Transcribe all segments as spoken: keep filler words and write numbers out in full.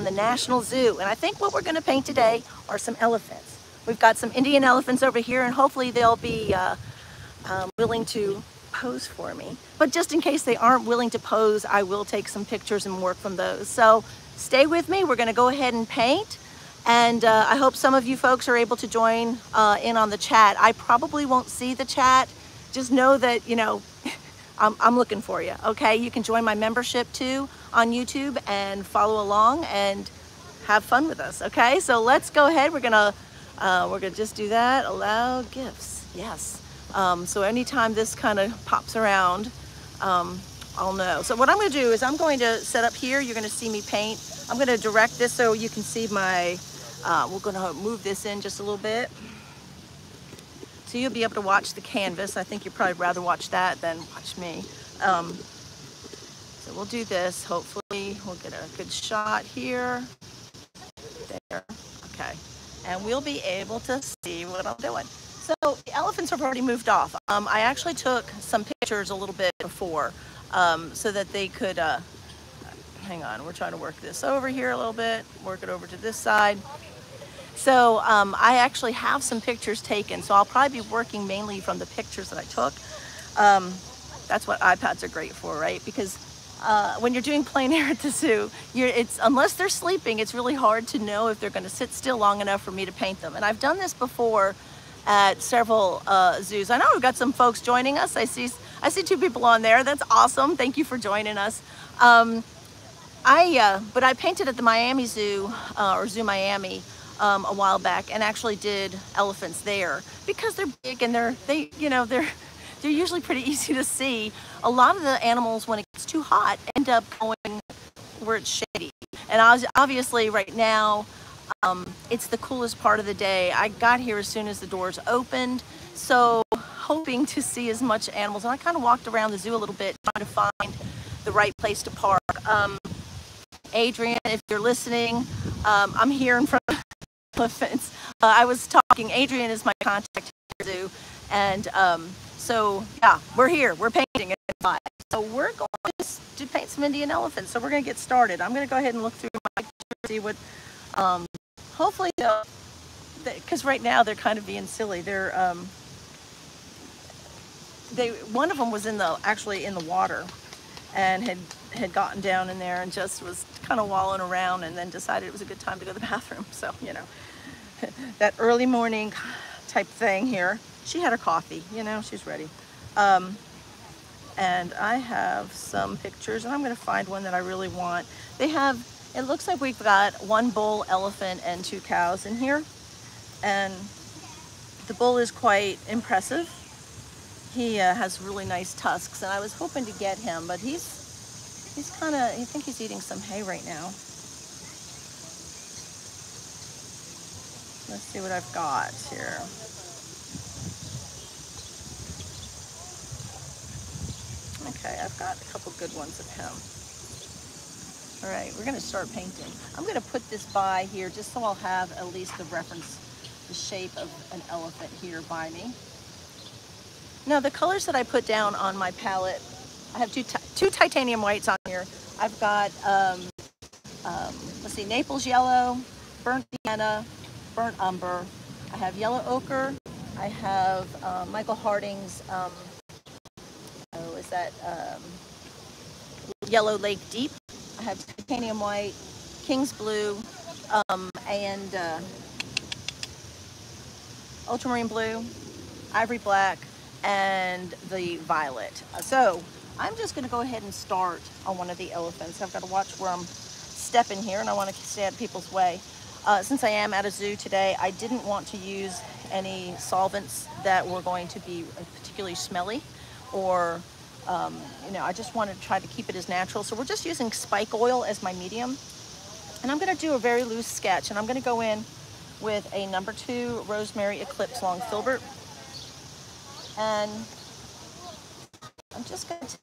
from the National Zoo. And I think what we're going to paint today are some elephants. We've got some Indian elephants over here, and hopefully they'll be uh, um, willing to pose for me. But just in case they aren't willing to pose, I will take some pictures and work from those. So stay with me. We're going to go ahead and paint. And uh, I hope some of you folks are able to join uh, in on the chat. I probably won't see the chat. Just know that, you know, I'm, I'm looking for you, okay? You can join my membership too on YouTube and follow along and have fun with us, okay? So let's go ahead. We're gonna, uh, we're gonna just do that. Allow gifts, yes. Um, so anytime this kind of pops around, um, I'll know. So what I'm gonna do is I'm going to set up here. You're gonna see me paint. I'm gonna direct this so you can see my, uh, we're gonna move this in just a little bit. So you'll be able to watch the canvas. I think you'd probably rather watch that than watch me. Um, so we'll do this. Hopefully we'll get a good shot here. There, okay. And we'll be able to see what I'm doing. So the elephants have already moved off. Um, I actually took some pictures a little bit before um, so that they could, uh, hang on, we're trying to work this over here a little bit, work it over to this side. So um, I actually have some pictures taken, so I'll probably be working mainly from the pictures that I took. Um, that's what iPads are great for, right? Because uh, when you're doing plein air at the zoo, you're, it's, unless they're sleeping, it's really hard to know if they're going to sit still long enough for me to paint them. And I've done this before at several uh, zoos. I know we've got some folks joining us. I see, I see two people on there. That's awesome. Thank you for joining us. Um, I, uh, but I painted at the Miami Zoo, uh, or Zoo Miami, um, a while back, and actually did elephants there because they're big and they're, they, you know, they're, they're usually pretty easy to see. A lot of the animals, when it gets too hot, end up going where it's shady. And I was, obviously right now, um, it's the coolest part of the day. I got here as soon as the doors opened, so hoping to see as much animals. And I kind of walked around the zoo a little bit trying to find the right place to park. Um, Adrienne, if you're listening, um, I'm here in front of elephants. Uh, I was talking, Adrienne is my contact here too, and um, so yeah, we're here, we're painting it. So we're going to paint some Indian elephants, so we're going to get started. I'm going to go ahead and look through my picture and see what, um, hopefully, because right now they're kind of being silly. They're, um, they, one of them was in the, actually in the water and had had gotten down in there and just was kind of wallowing around, and then decided it was a good time to go to the bathroom. So, you know, that early morning type thing here. She had her coffee, you know, she's ready. Um, and I have some pictures, and I'm going to find one that I really want. They have, it looks like we've got one bull, elephant, and two cows in here. And the bull is quite impressive. He uh, has really nice tusks, and I was hoping to get him, but he's He's kind of, I think he's eating some hay right now. Let's see what I've got here. Okay, I've got a couple good ones of him. All right, we're gonna start painting. I'm gonna put this by here just so I'll have at least the reference, the shape of an elephant here by me. Now the colors that I put down on my palette, I have two, two titanium whites on here. I've got, um, um, let's see, Naples Yellow, Burnt Sienna, Burnt Umber. I have Yellow Ochre. I have uh, Michael Harding's, um, oh, is that um, Yellow Lake Deep. I have titanium white, King's Blue, um, and uh, Ultramarine Blue, Ivory Black, and the Violet. So, I'm just going to go ahead and start on one of the elephants. I've got to watch where I'm stepping here, and I want to stay out of people's way. Uh, since I am at a zoo today, I didn't want to use any solvents that were going to be particularly smelly, or, um, you know, I just wanted to try to keep it as natural. So we're just using Spike oil as my medium. And I'm going to do a very loose sketch, and I'm going to go in with a number two Rosemary Eclipse Long Filbert. And I'm just going to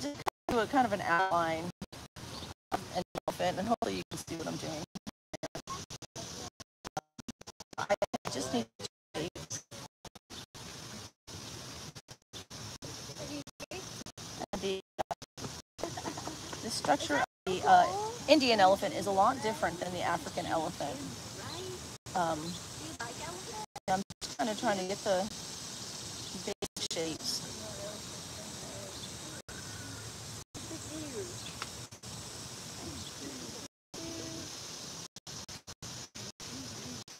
just do a kind of an outline of an elephant, and hopefully you can see what I'm doing. I just need to and the, the structure of the uh, Indian elephant is a lot different than the African elephant. Um, I'm just kind of trying to get the basic shapes.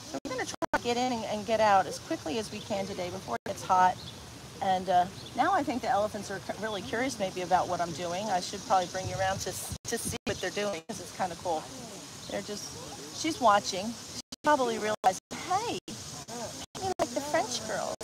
So we're going to try to get in and, and get out as quickly as we can today before it gets hot. And uh, now I think the elephants are really curious maybe about what I'm doing. I should probably bring you around to, to see what they're doing, because it's kind of cool. They're just, she's watching. She probably realized, hey, you like the French girls.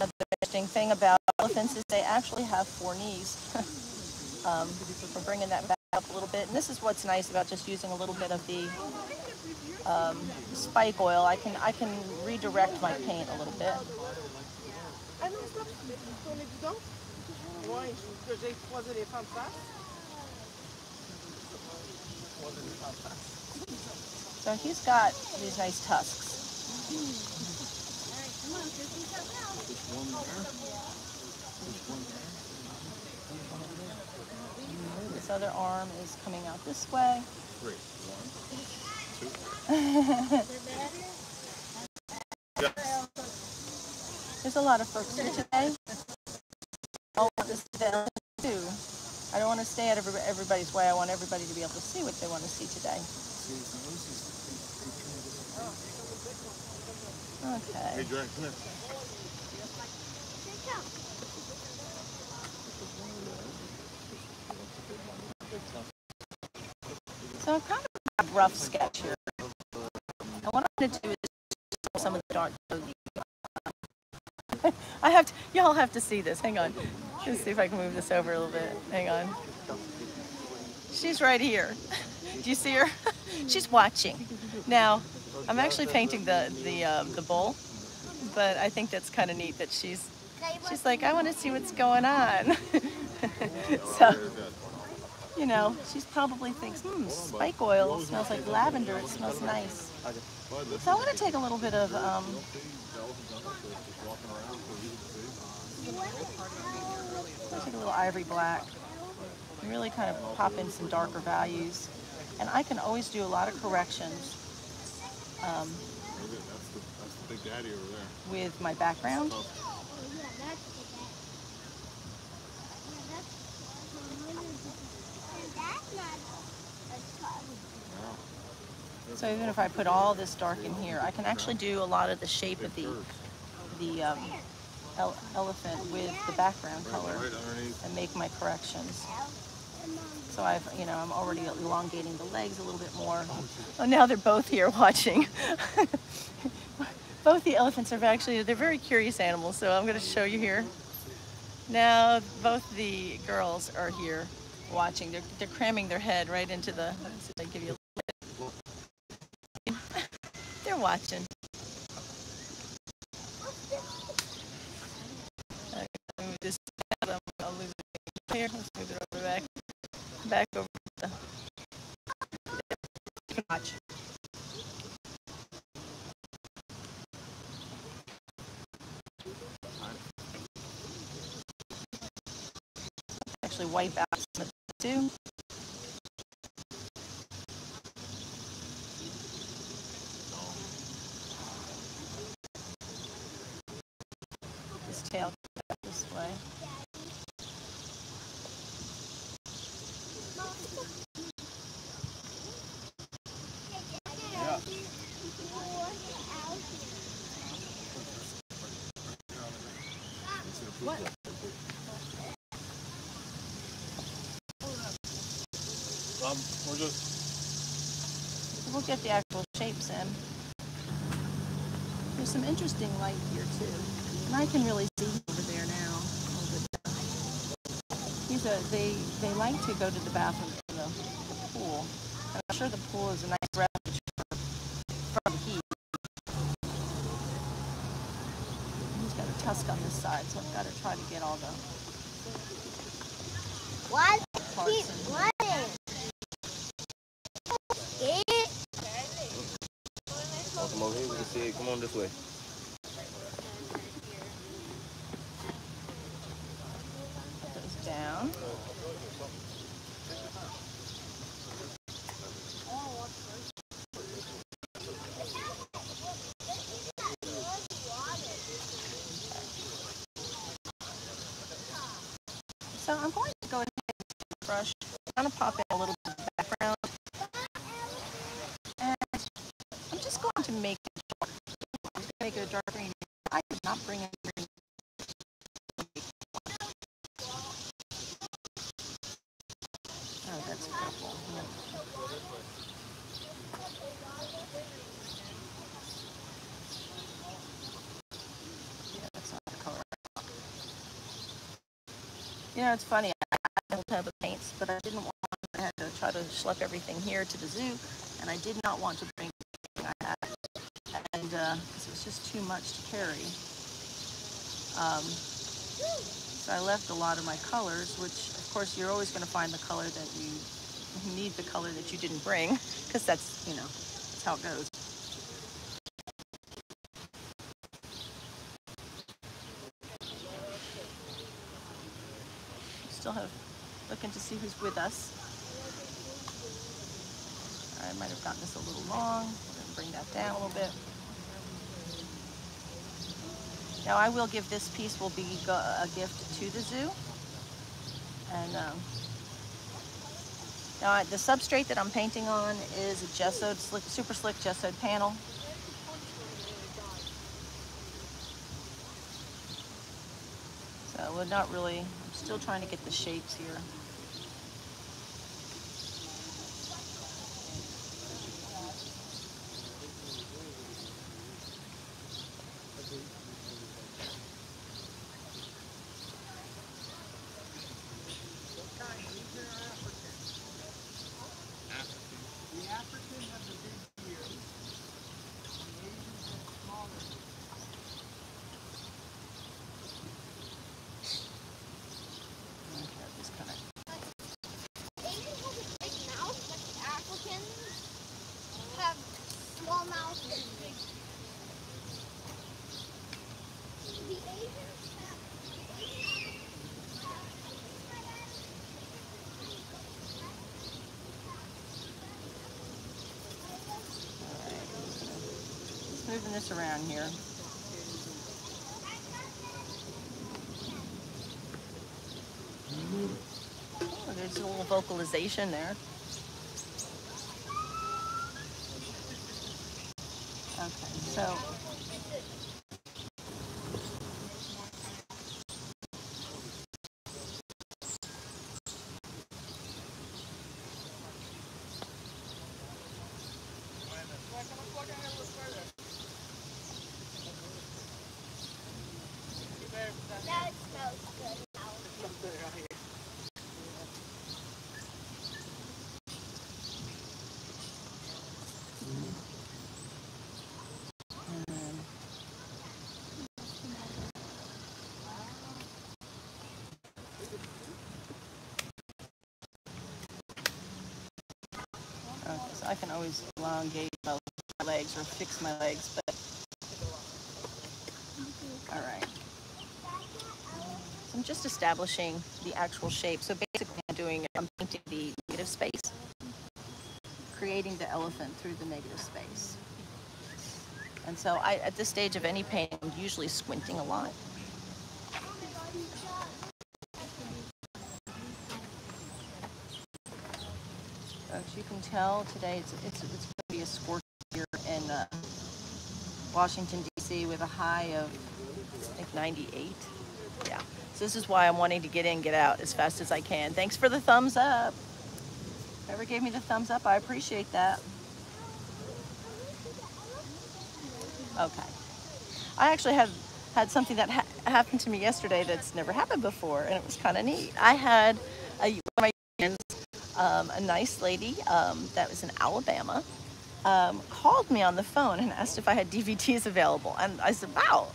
Another interesting thing about elephants is they actually have four knees. um, we're bringing that back up a little bit, and this is what's nice about just using a little bit of the um, spike oil. I can I can redirect my paint a little bit. So he's got these nice tusks. This other arm is coming out this way. Three. One, two. There's a lot of folks here today. Oh, this is the zoo. I don't want to stay out of everybody's way. I want everybody to be able to see what they want to see today. Okay. Hey, Jack, come here. So I've kind of got a rough sketch here. And what I'm going to do is show some of the dark toes. I have to, y'all have to see this. Hang on. Let's see if I can move this over a little bit. Hang on. She's right here. Do you see her? She's watching. Now, I'm actually painting the the um, the bowl, but I think that's kind of neat that she's she's like, I want to see what's going on. So. You know, she probably thinks, hmm, spike oil smells like lavender, it smells nice. So I want to take a little bit of, um, take a little ivory black and really kind of pop in some darker values. And I can always do a lot of corrections um, with my background. So even if I put all this dark in here, I can actually do a lot of the shape of the the um, ele elephant with the background color and make my corrections. So I've, you know, I'm already elongating the legs a little bit more. Oh, now they're both here watching. Both the elephants are actually, they're very curious animals, so I'm going to show you here. Now both the girls are here watching. They're, they're cramming their head right into the, so they give you a watching. I'm gonna move this down. I'll move it here. Let's move it over back. Back over the watch. Actually wipe out some of the two. Tail this way. Yeah. What? Um, we're just. We'll get the actual shapes in. There's some interesting light here too. And I can really see over there now. He's a, they, they like to go to the bathroom in the, the pool. And I'm sure the pool is a nice refuge from heat. He's got a tusk on this side, so I've got to try to get all the what? Parts. What? come over here. We can see it. Come on this way. Goes down. So I'm going to go ahead and brush. I'm going to pop in a little bit of background. And I'm just going to make it dark. I'm just going to make it a dark green. I did not bring in green. Oh, that's purple. Yeah, that's not the color. You know, it's funny, I have a tub of paints, but I didn't want to, I had to try to schlep everything here to the zoo, and I did not want to bring everything I had, and uh, because it was just too much to carry. Um, so I left a lot of my colors, which, of course, you're always going to find the color that you, you need the color that you didn't bring, because that's, you know, that's how it goes. Still have looking to see who's with us. I might have gotten this a little long. I'm gonna bring that down a little bit. Now I will give this piece will be a gift to the zoo. And um, now I, the substrate that I'm painting on is a gessoed, slick, super slick gessoed panel. So we're not really. Still trying to get the shapes here. Moving this around here. Oh, there's a little vocalization there. Okay, so I can always elongate my legs or fix my legs, but all right. So I'm just establishing the actual shape. So basically, I'm doing I'm painting the negative space, creating the elephant through the negative space. And so, I at this stage of any painting, I'm usually squinting a lot. As you can tell today, it's it's, it's going to be a scorcher here in uh, Washington D C with a high of I think ninety-eight. Yeah. So this is why I'm wanting to get in, get out as fast as I can. Thanks for the thumbs up. Whoever gave me the thumbs up, I appreciate that. Okay. I actually have had something that ha happened to me yesterday that's never happened before, and it was kind of neat. I had a one of my friends. Um, a nice lady um, that was in Alabama um, called me on the phone and asked if I had D V Ds available. And I said, wow,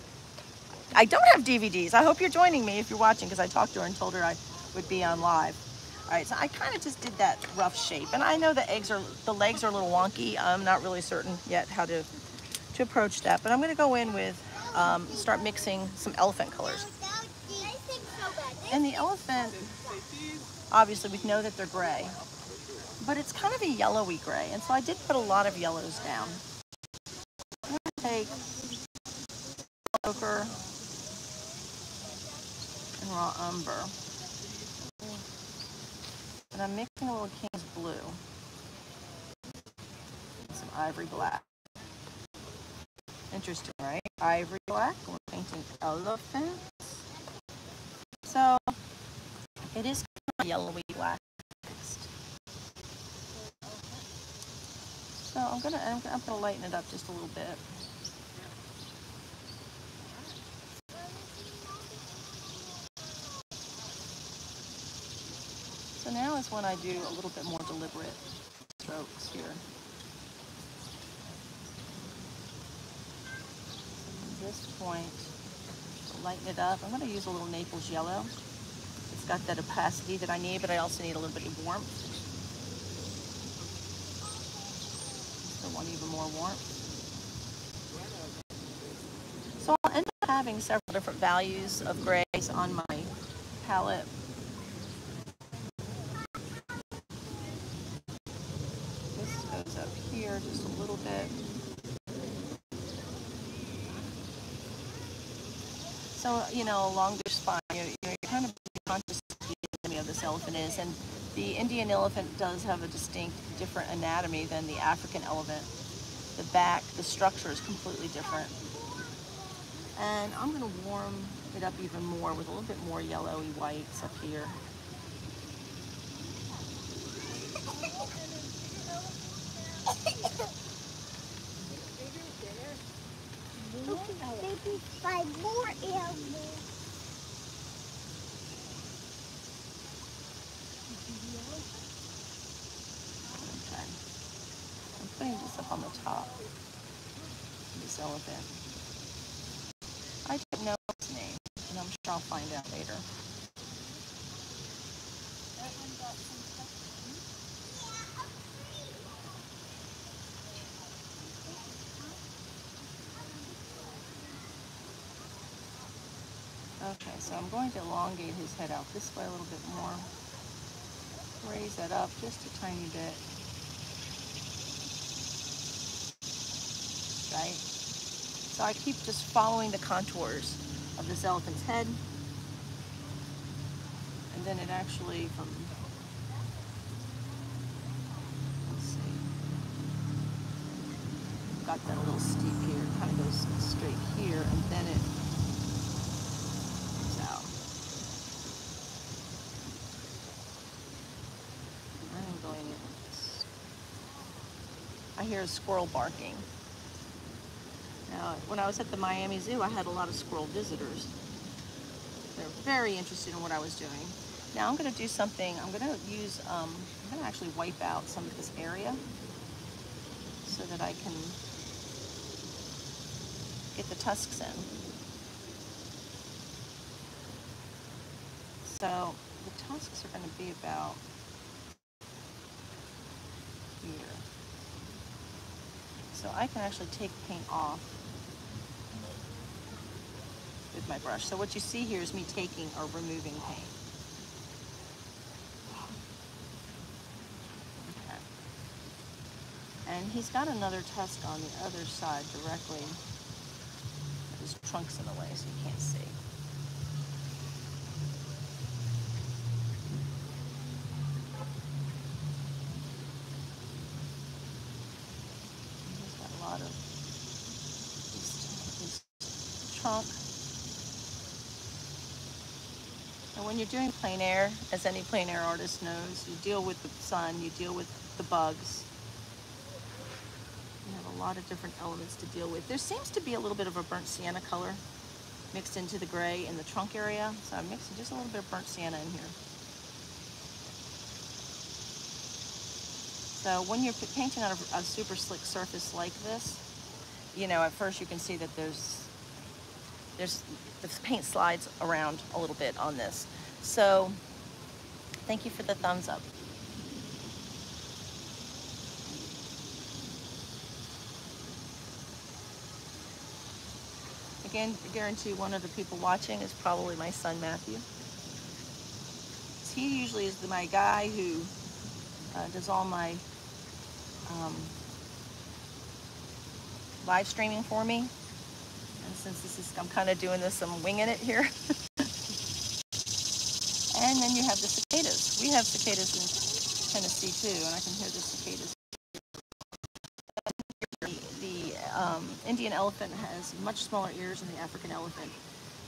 I don't have D V Ds. I hope you're joining me if you're watching, because I talked to her and told her I would be on live. All right, so I kind of just did that rough shape. And I know the eggs are, the legs are a little wonky. I'm not really certain yet how to to approach that, but I'm going to go in with, um, start mixing some elephant colors. And the elephant, obviously we know that they're gray, but it's kind of a yellowy gray, and so I did put a lot of yellows down. I'm going to take ochre and raw umber, and I'm mixing a little King's Blue and some Ivory Black. Interesting, right? Ivory Black, we're painting elephants. So it is kind of yellowy black. So I'm gonna I'm gonna lighten it up just a little bit. So now is when I do a little bit more deliberate strokes here. At this point, to lighten it up, I'm gonna use a little Naples Yellow. It's got that opacity that I need, but I also need a little bit of warmth. Want even more warmth. So I'll end up having several different values of grays on my palette. This goes up here just a little bit. So, you know, along the spine, you're, you're kind of conscious of the anatomy of this elephant is, and the Indian elephant does have a distinct different anatomy than the African elephant. The back, the structure is completely different. And I'm going to warm it up even more with a little bit more yellowy whites up here. Maybe five more animals. Up on the top of this elephant. I don't know its name, and I'm sure I'll find out later. That one got some stuff. Okay, so I'm going to elongate his head out this way a little bit more. Raise that up just a tiny bit. Right? So I keep just following the contours of this elephant's head, and then it actually from let's see, got that a little steep here, it kind of goes straight here, and then it comes out. I'm going in. I hear a squirrel barking. Now, when I was at the Miami Zoo, I had a lot of squirrel visitors. They're very interested in what I was doing. Now I'm going to do something. I'm going to use, um, I'm going to actually wipe out some of this area so that I can get the tusks in. So the tusks are going to be about here. So I can actually take paint off with my brush. So what you see here is me taking or removing paint. Okay. And he's got another tusk on the other side directly. His trunk's in the way, so you can't see. He's got a lot of his, his trunk. And when you're doing plein air, as any plein air artist knows, you deal with the sun, you deal with the bugs. You have a lot of different elements to deal with. There seems to be a little bit of a burnt sienna color mixed into the gray in the trunk area. So I'm mixing just a little bit of burnt sienna in here. So when you're painting on a, a super slick surface like this, you know, at first you can see that there's There's, the paint slides around a little bit on this. So thank you for the thumbs up. Again, I guarantee one of the people watching is probably my son, Matthew. He usually is the, my guy who uh, does all my um, live streaming for me. And since this is, I'm kind of doing this, I'm winging it here. And then you have the cicadas. We have cicadas in Tennessee too, and I can hear the cicadas. Um, Indian elephant has much smaller ears than the African elephant,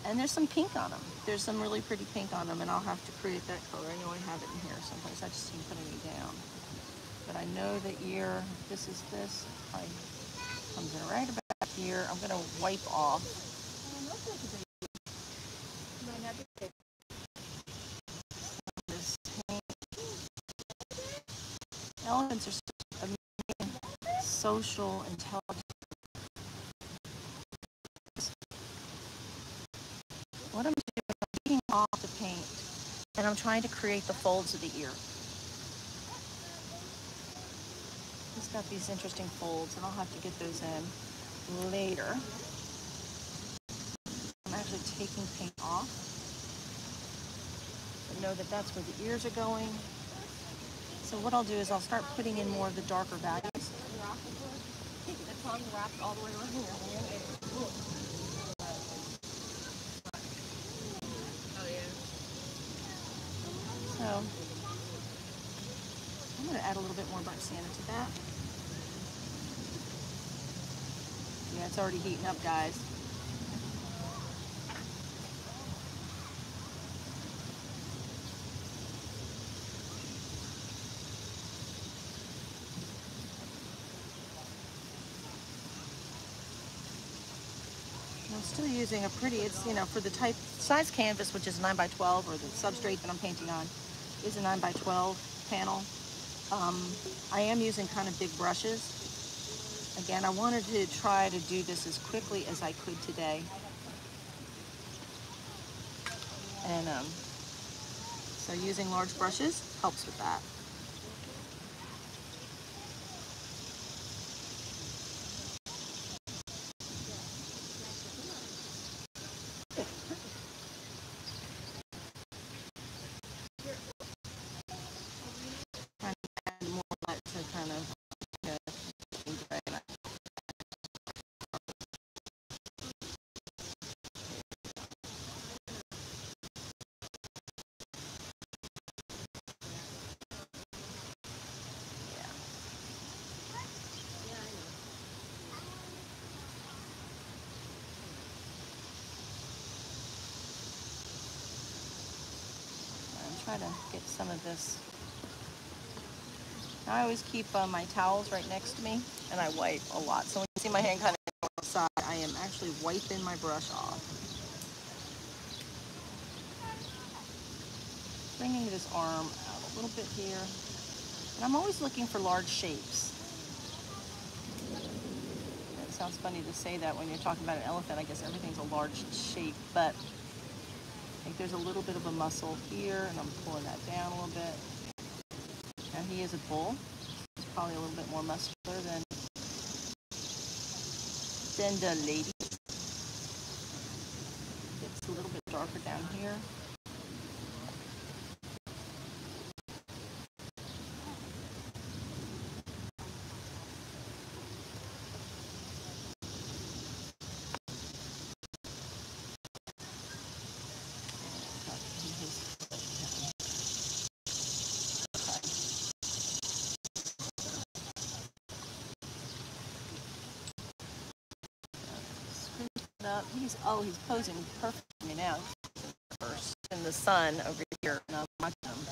and there's some pink on them. There's some really pretty pink on them, and I'll have to create that color. I know I have it in here someplace. I just didn't put any down, but I know the ear. This is this. I, comes in right about here. I'm gonna wipe off. This elephants are so amazing, social intelligence. What I'm doing, I'm taking off the paint, and I'm trying to create the folds of the ear. It's got these interesting folds, and I'll have to get those in later. I'm actually taking paint off. But know that that's where the ears are going. So what I'll do is I'll start putting in more of the darker values. That's probably wrapped all the way around here. So I'm going to add a little bit more Burnt Sienna to that. Yeah, it's already heating up, guys. I'm still using a pretty, it's, you know, for the type size canvas, which is nine by twelve, or the substrate that I'm painting on is a nine by twelve panel. Um, I am using kind of big brushes. Again, I wanted to try to do this as quickly as I could today. And um, so using large brushes helps with that. Try to get some of this. Now I always keep uh, my towels right next to me, and I wipe a lot. So when you see my hand kind of outside, I am actually wiping my brush off. Bringing this arm out a little bit here. And I'm always looking for large shapes. That sounds funny to say that when you're talking about an elephant. I guess everything's a large shape, but I think there's a little bit of a muscle here, and I'm pulling that down a little bit. Now he is a bull. He's probably a little bit more muscular than, than the lady. It's a little bit darker down here. Up. He's oh, he's posing perfectly now. First in the sun over here, and I'm watching him.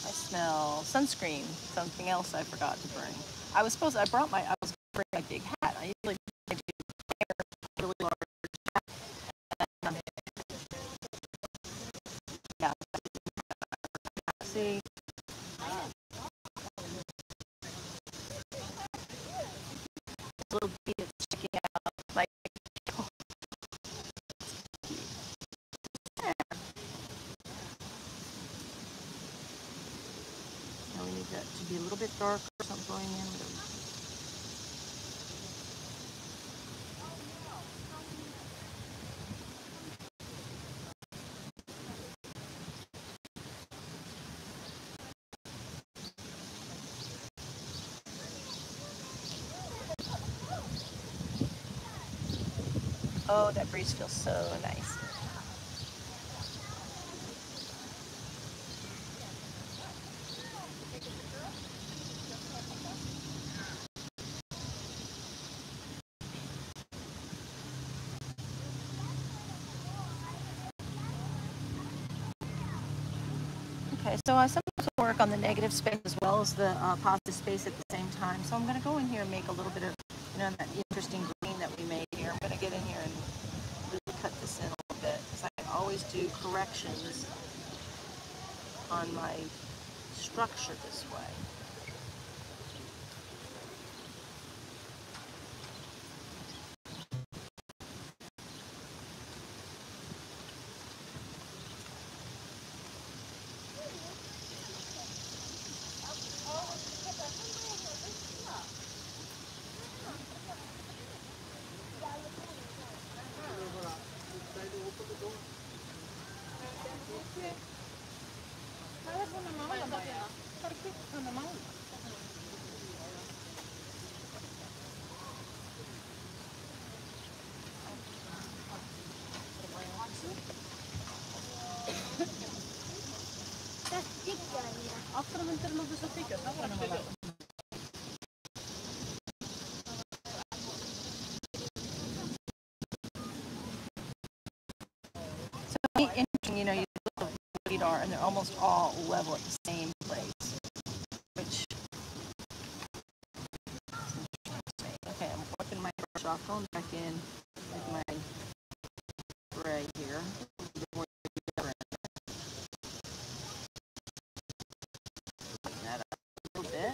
I smell sunscreen. Something else I forgot to bring. I was supposed. I brought my. I was going to bring my big hat. I usually I do a really large hat. Yeah. See. we need that to be a little bit darker, something going in. Oh, that breeze feels so nice. Okay, so I sometimes work on the negative space as well as the uh, positive space at the same time. So I'm going to go in here and make a little bit of, you know, that interesting green that we made here. I'm going to get in here and really cut this in a little bit, because I always do corrections on my structure this way. You know, you look at the radar and they're almost all level at the same place, which is interesting to me. Okay, I'm working my brush off, going back in with my gray here. Clean that up a little bit.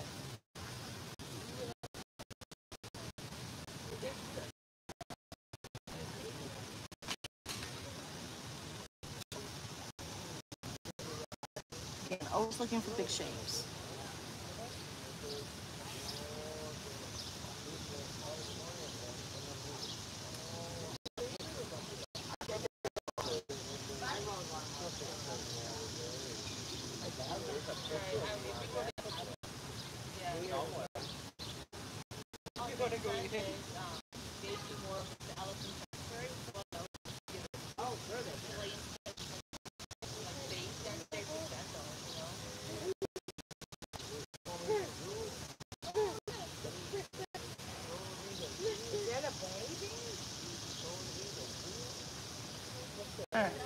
Always looking for big shapes.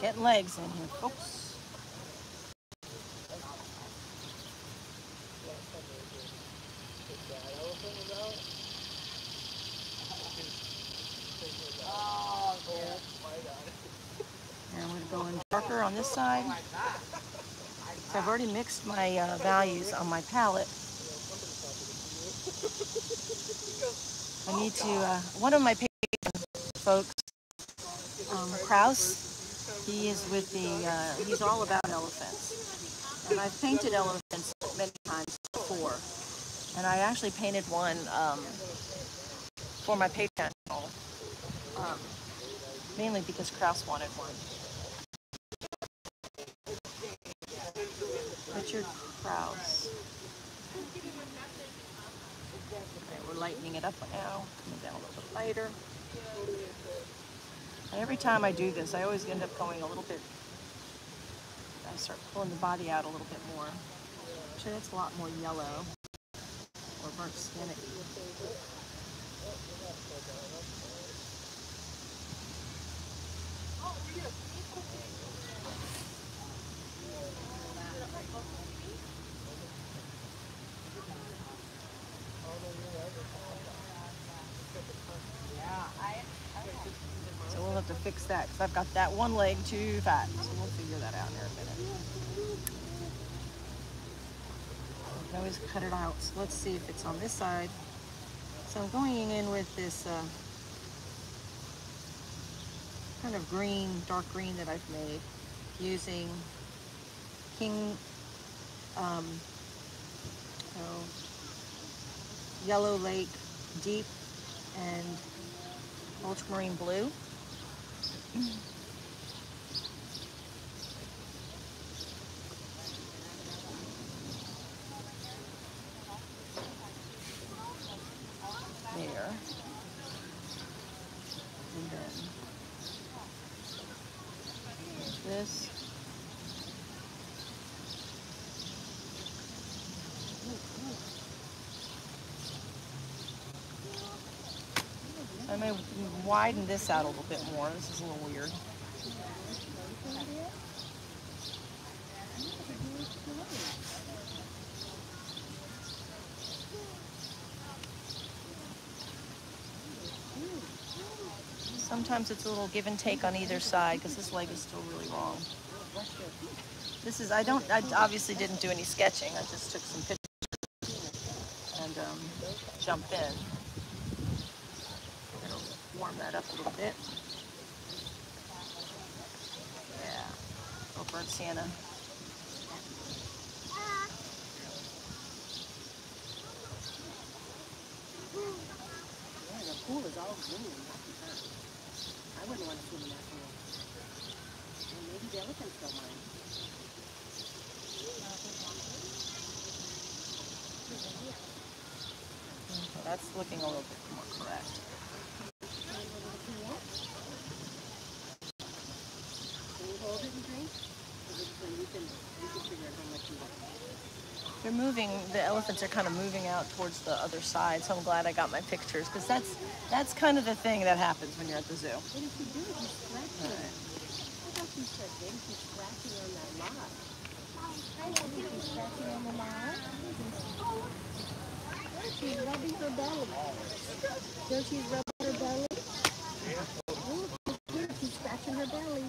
Get legs in here, folks. And I'm going to go in darker on this side. So I've already mixed my uh, values on my palette. I need to, uh, one of my patrons, folks, um, Krauss. He is with the, uh, he's all about elephants. And I've painted elephants many times before. And I actually painted one um, for my Patreon channel, um, mainly because Krauss wanted one. Richard Krauss. Okay, we're lightening it up now. Coming down a little bit lighter. Every time I do this, I always end up going a little bit, I start pulling the body out a little bit more. Actually, that's a lot more yellow or burnt sienna. Have to fix that because I've got that one leg too fat, so we'll figure that out here in a minute. I can always cut it out, so let's see if it's on this side. So I'm going in with this uh, kind of green, dark green that I've made using King um, So Yellow Lake Deep and Ultramarine Blue. There. And then there's this. I may widen this out a little bit more. This is a little weird. Sometimes it's a little give and take on either side because this leg is still really long. This is, I don't, I obviously didn't do any sketching. I just took some pictures and um, jumped in. Warm that up a little bit. Yeah. Oh, Burnt Sienna. Yeah, the pool is all green. I wouldn't want to swim in that pool. Well, maybe the elephants don't mind. Mm-hmm. That's looking a little bit more correct. They're moving, the elephants are kind of moving out towards the other side, so I'm glad I got my pictures, because that's that's kind of the thing that happens when you're at the zoo. What if you do is you scratch it. I thought you said maybe you're scratching on that log. I don't think you're scratching on the log. She's rubbing her belly. So she's rubbing her belly. Oh, she's scratching her belly.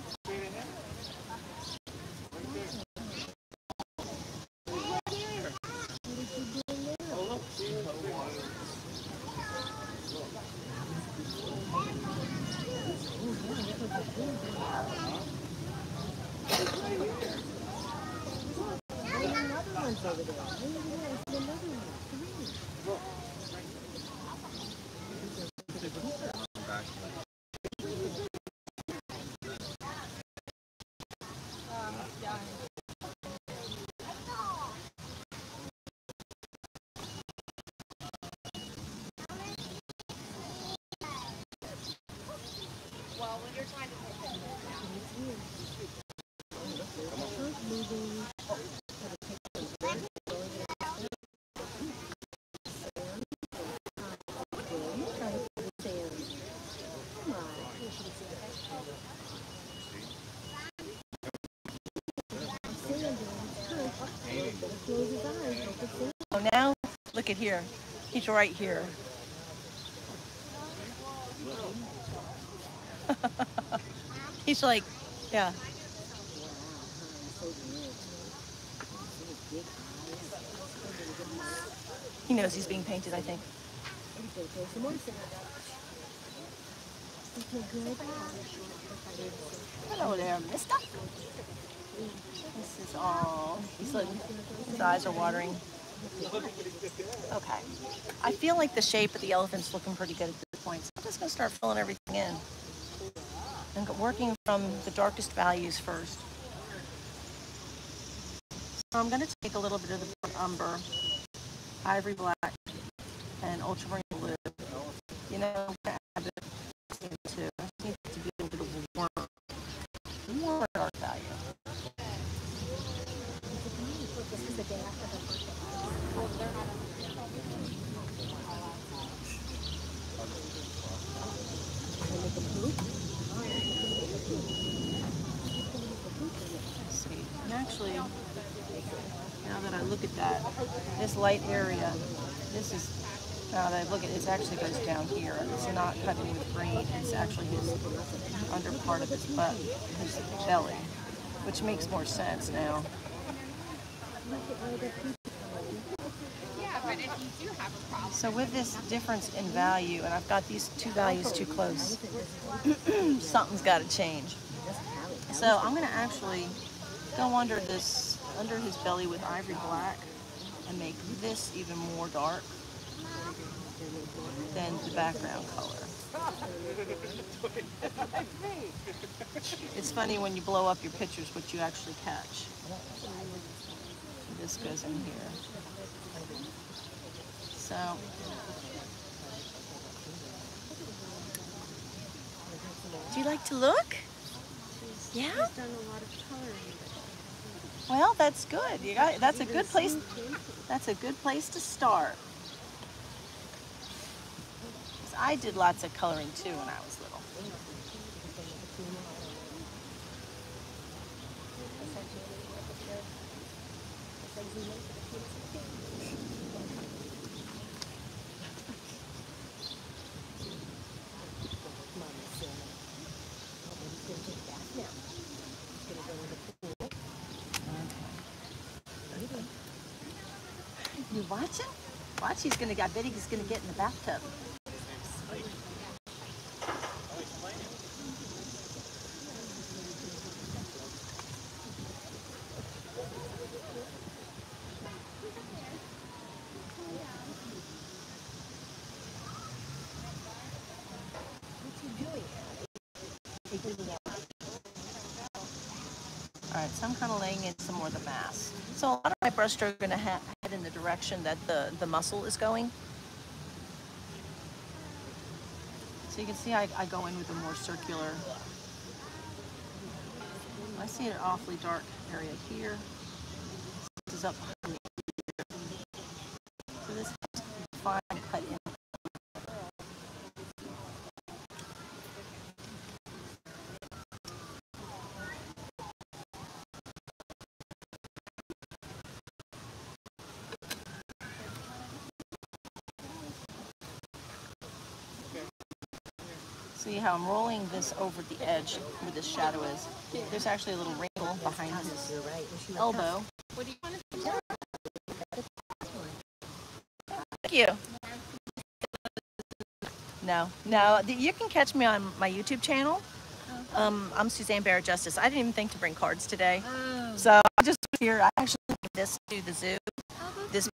Oh, now look at here. He's right here. He's like, yeah. He knows he's being painted, I think. Hello there, mister. This is all, he's looking, his eyes are watering. Okay. I feel like the shape of the elephant's looking pretty good at this point, so I'm just going to start filling everything in. And working from the darkest values first. So I'm going to take a little bit of the Burnt Umber, Ivory Black, and Ultramarine Blue. You know, I'm going to add this into, I just need it to be a little bit warmer, more dark value. Actually, now that I look at that, this light area, this is, now that I look at it, it actually goes down here. It's not cutting with green, it's actually his under part of his butt, his belly, which makes more sense now. So with this difference in value, and I've got these two values too close, something's got to change. So I'm going to actually go under this, under his belly with Ivory Black, and make this even more dark than the background color. It's funny when you blow up your pictures what you actually catch. This goes in here. So do you like to look? She's, yeah? She's done a lot of coloring. Well, that's good. You got that's a good place. That's a good place to start. I did lots of coloring too when I was little. You watching? Watch, he's gonna, I bet he's gonna get in the bathtub. So a lot of my brushstrokes are going to head in the direction that the, the muscle is going. So you can see I, I go in with a more circular. I see an awfully dark area here. This is up behind me. So this is fine cut in. See how I'm rolling this over the edge where this shadow is. There's actually a little wrinkle behind his elbow. What do you want to do? Thank you. No, no, you can catch me on my YouTube channel. Um, I'm Suzanne Barrett Justis. I didn't even think to bring cards today. So I just here. I actually took this to the zoo. This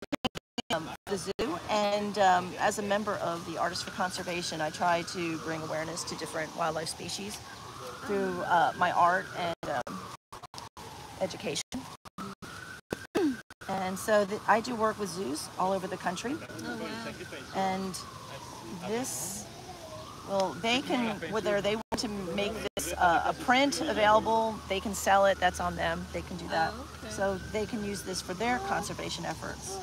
Um, the zoo, and um, as a member of the Artists for Conservation, I try to bring awareness to different wildlife species through uh, my art and um, education. And so the, I do work with zoos all over the country. Oh, wow. And this, well, they can, whether they want to make this uh, a print available, they can sell it, that's on them, they can do that. Oh, okay. So they can use this for their conservation efforts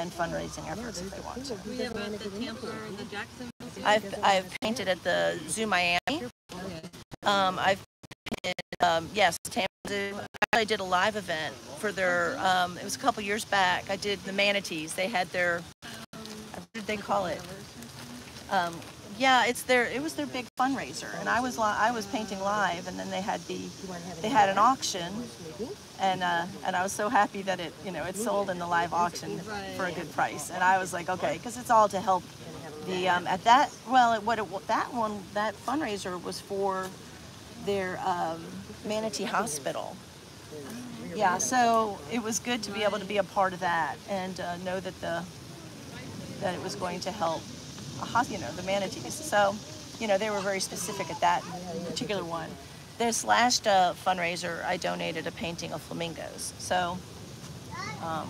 and fundraising efforts if they want to. We have at the Tampa or the Jacksonville Zoo. I've, I've painted at the Zoo Miami. Um, I've painted, um, yes, Tampa Zoo. I did a live event for their, um, it was a couple years back. I did the manatees. They had their, what did they call it? Um, yeah, it's their, it was their big fundraiser. And I was, I was painting live, and then they had the, they had an auction. And uh, and I was so happy that it, you know, it sold in the live auction for a good price. And I was like, okay, because it's all to help the um, at that. Well, it, what it, that one that fundraiser was for their um, Manatee Hospital. Yeah, so it was good to be able to be a part of that and uh, know that the that it was going to help, a, you know, the manatees. So, you know, they were very specific at that particular one. This last uh, fundraiser, I donated a painting of flamingos. So, um,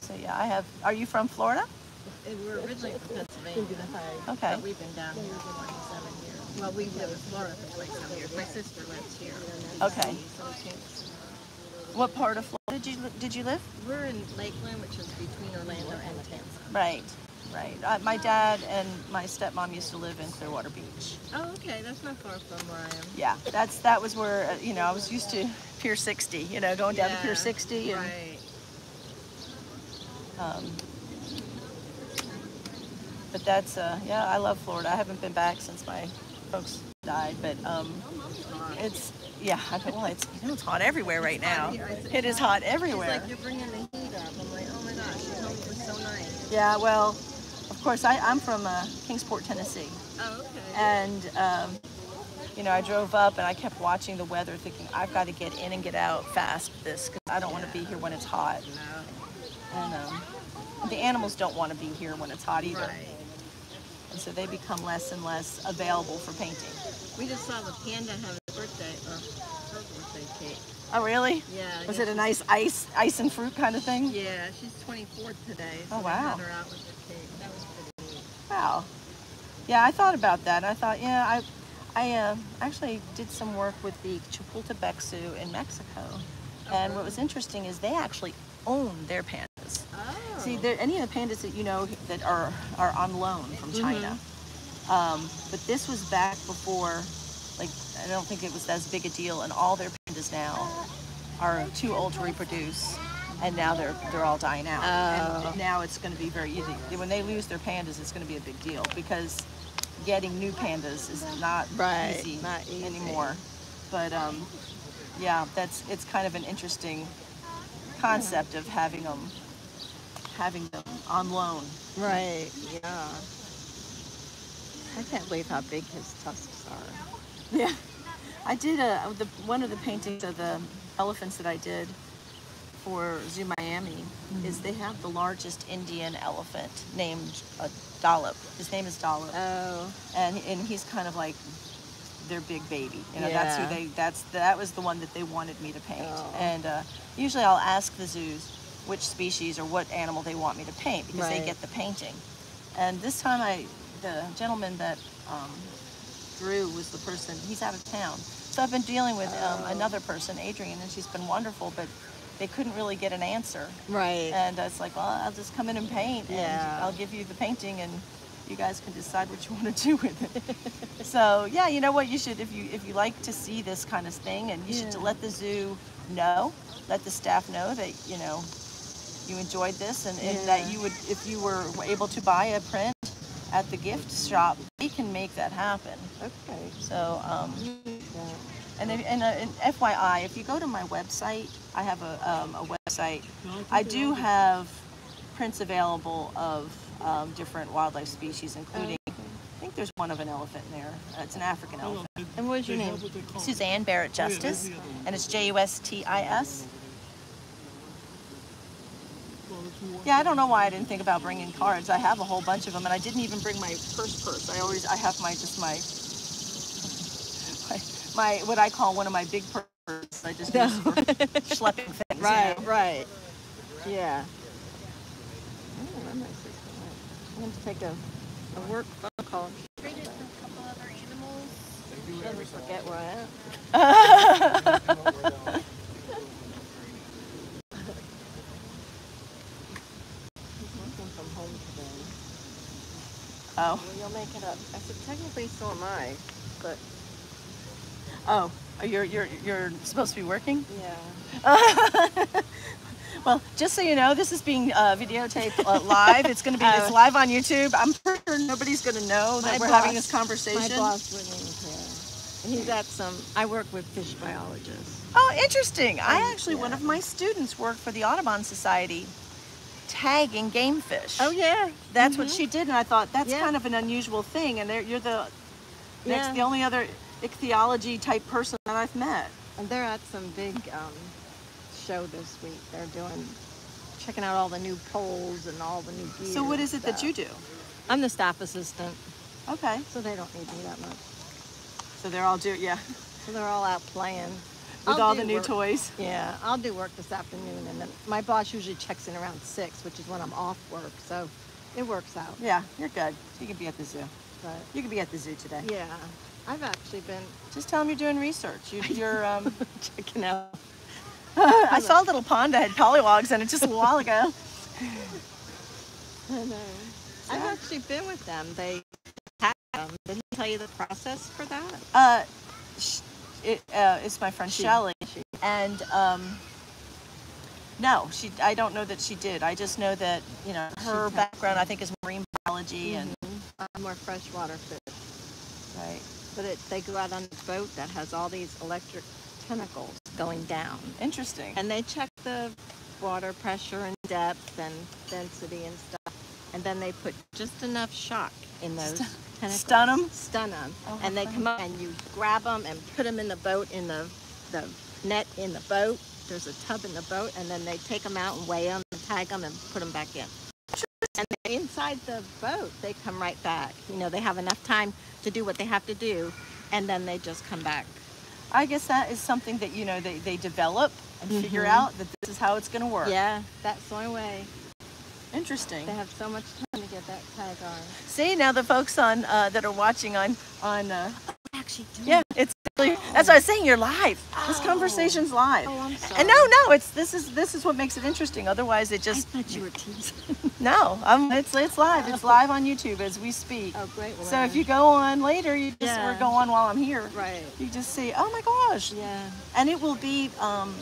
so yeah, I have. Are you from Florida? We're originally from Pennsylvania. Okay. But we've been down here for like seven years. Well, we've lived in Florida for like seven years. My sister lives here. Okay. What part of Florida did you did you live? We're in Lakeland, which is between Orlando and Tampa. Right. Right. Uh, my dad and my stepmom used to live in Clearwater Beach. Oh, okay. That's not far from where I am. Yeah, that's that was where uh, you know I was used to Pier sixty. You know, going down yeah, to Pier sixty. And, right. Um, but that's uh, yeah, I love Florida. I haven't been back since my folks died, but um, it's yeah. I mean, well, it's you know it's hot everywhere right now. It is hot everywhere. It's like you're bringing the heat up. I'm like, oh my gosh, your home is so nice. Yeah. Well. Of course, I, I'm from uh, Kingsport, Tennessee. Oh, okay. And, um, you know, I drove up and I kept watching the weather thinking, I've got to get in and get out fast this because I don't yeah. want to be here when it's hot. No. and um, the animals don't want to be here when it's hot either. Right. And so they become less and less available for painting. We just saw the panda have a birthday, or her birthday cake. Oh, really? Yeah. Was it a nice ice, ice and fruit kind of thing? Yeah, she's twenty-four today. So oh, wow. Her out with the cake. That was pretty neat. Wow. Yeah, I thought about that. I thought, yeah, I, I uh, actually did some work with the Chapultepec Zoo in Mexico. Oh, and really? What was interesting is they actually own their pandas. Oh. See, any of the pandas that you know that are, are on loan from China. Mm-hmm. Um, but this was back before, like, I don't think it was as big a deal, and all their pandas now are too old to reproduce. And now they're they're all dying out. Oh. And now it's going to be very easy. When they lose their pandas, it's going to be a big deal because getting new pandas is not, right. easy, not easy anymore. But um, yeah, that's it's kind of an interesting concept of having them having them on loan. Right. Yeah. I can't believe how big his tusks are. Yeah. I did a the one of the paintings of the elephants that I did for Zoo Miami, mm-hmm. is they have the largest Indian elephant named uh, Dollop. His name is Dollop. Oh. And and he's kind of like their big baby. You know, yeah. that's who they. That's that was the one that they wanted me to paint. Oh. And uh, usually I'll ask the zoos which species or what animal they want me to paint because right. they get the painting. And this time I, the gentleman that um, drew was the person. He's out of town, so I've been dealing with oh. um, another person, Adrienne, and she's been wonderful, but they couldn't really get an answer. Right. And I was like, well, I'll just come in and paint, and yeah. I'll give you the painting, and you guys can decide what you want to do with it. So, yeah, you know what? You should, if you if you like to see this kind of thing, and you yeah. should let the zoo know, let the staff know that, you know, you enjoyed this, and, and yeah. that you would, if you were able to buy a print at the gift shop, they can make that happen. Okay. So, um... yeah. And, and, uh, and F Y I, if you go to my website, I have a, um, a website. I do have prints available of um, different wildlife species, including, I think there's one of an elephant in there. Uh, it's an African elephant. And what is your name? Suzanne Barrett Justis, and it's J U S T I S. Yeah, I don't know why I didn't think about bringing cards. I have a whole bunch of them, and I didn't even bring my purse purse. I always, I have my, just my... My what I call one of my big purses. I just no. use for schlepping things. Right, you know? Right. Yeah. I'm going to take a, a work phone call. You traded a couple other animals. You never forget where I am. Oh. Well, you'll make it up. I said technically so am I, but. Oh, you're you're you're supposed to be working? Yeah. Well, just so you know, this is being uh, videotaped uh, live. It's going to be uh, it's live on YouTube. I'm pretty sure nobody's going to know that we're boss, having this conversation. My boss wouldn't even care. He's at some. I work with fish biologists. Oh, interesting! I actually yeah. one of my students worked for the Audubon Society, tagging game fish. Oh yeah, that's mm-hmm. what she did, and I thought that's yeah. kind of an unusual thing. And you're the yeah. next, the only other ichthyology type person that I've met. And they're at some big um, show this week. They're doing, checking out all the new poles and all the new gear. So what is it that you do? I'm the staff assistant. Okay. So they don't need me that much. So they're all do, yeah. So they're all out playing. With I'll all the new work. Toys? Yeah, I'll do work this afternoon. And then my boss usually checks in around six, which is when I'm off work. So it works out. Yeah, you're good. You can be at the zoo. But you can be at the zoo today. Yeah. I've actually been... Just tell them you're doing research. You, you're um, checking out. I saw a little pond that had pollywogs in it just a while ago. I know. I've yeah. actually been with them. They had them. Didn't they tell you the process for that? Uh, it, uh, it's my friend she, Shelley. She. And um, no, she. I don't know that she did. I just know that you know her She's background, I think, is marine biology. Mm-hmm. and I'm more freshwater fish. Right. But it, they go out on a boat that has all these electric tentacles going down. Interesting. And they check the water pressure and depth and density and stuff. And then they put just enough shock in those St tentacles. Stun them? Stun them. Oh, and they funny. Come up and you grab them and put them in the boat, in the, the net in the boat. there's a tub in the boat, and then they take them out and weigh them and tag them and put them back in. And they, inside the boat, they come right back. You know, they have enough time to do what they have to do, and then they just come back. I guess that is something that, you know, they, they develop and mm-hmm. figure out that this is how it's going to work. Yeah, that's the only way. Interesting. They have so much time to get that tag on. See, now the folks on uh, that are watching on... on uh, actually doing yeah, it's really, oh. That's what I was saying, you're live. Oh. This conversation's live. Oh, I'm sorry. And no, no, it's this is this is what makes it interesting. Otherwise, it just... I thought you were teasing. No, I'm, it's, it's live. It's live on YouTube as we speak. Oh, great. Well, so if you go on later, you just yeah. or go on while I'm here. Right. You just see, oh my gosh. Yeah. And it will be... Um,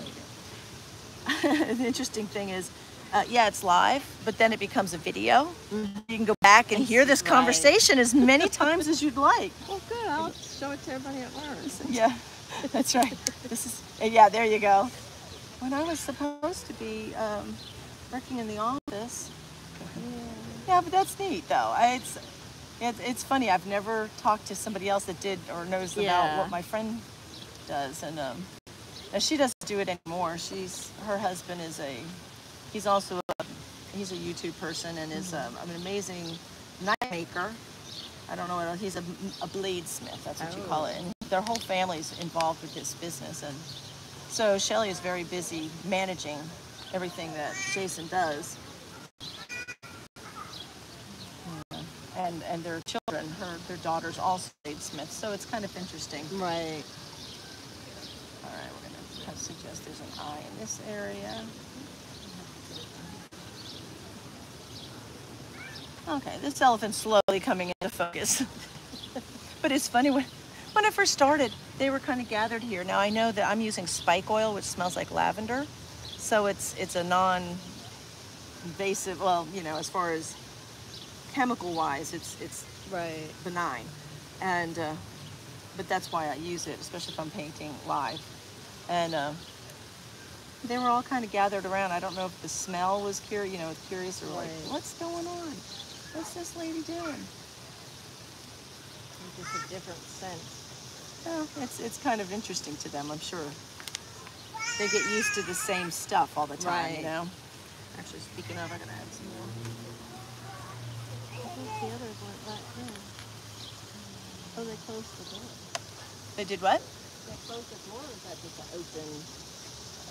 the interesting thing is, Uh, yeah, it's live, but then it becomes a video. Mm-hmm. You can go back and hear this conversation right. as many times as you'd like. Well, good. I'll show it to everybody at once. Yeah, that's right. This is yeah. There you go. When I was supposed to be um, working in the office. Yeah. Yeah, but that's neat though. I, it's it, it's funny. I've never talked to somebody else that did or knows yeah. about what my friend does, and um, and she doesn't do it anymore. She's her husband is a. He's also a, he's a YouTube person and is um, an amazing knife maker. I don't know what else. He's a, a bladesmith. That's what oh. you call it. And their whole family's involved with this business. And so Shelley is very busy managing everything that Jason does. And and their children, her their daughters, also bladesmiths. So it's kind of interesting. Right. All right. We're gonna kind of suggest there's an eye in this area. Okay, this elephant's slowly coming into focus. But it's funny, when, when I first started, they were kind of gathered here. Now I know that I'm using spike oil, which smells like lavender. So it's it's a non-invasive, well, you know, as far as chemical-wise, it's it's right. benign. And, uh, but that's why I use it, especially if I'm painting live. And uh, they were all kind of gathered around. I don't know if the smell was curious, you know, curious or right. like, what's going on? What's this lady doing? It's just a different scent. Oh, it's it's kind of interesting to them, I'm sure. They get used to the same stuff all the time, right. you know. Actually, speaking of, I'm gonna add some more. I think the others went back in. Oh, they closed the door. They did what? They closed the door, or is that just an open?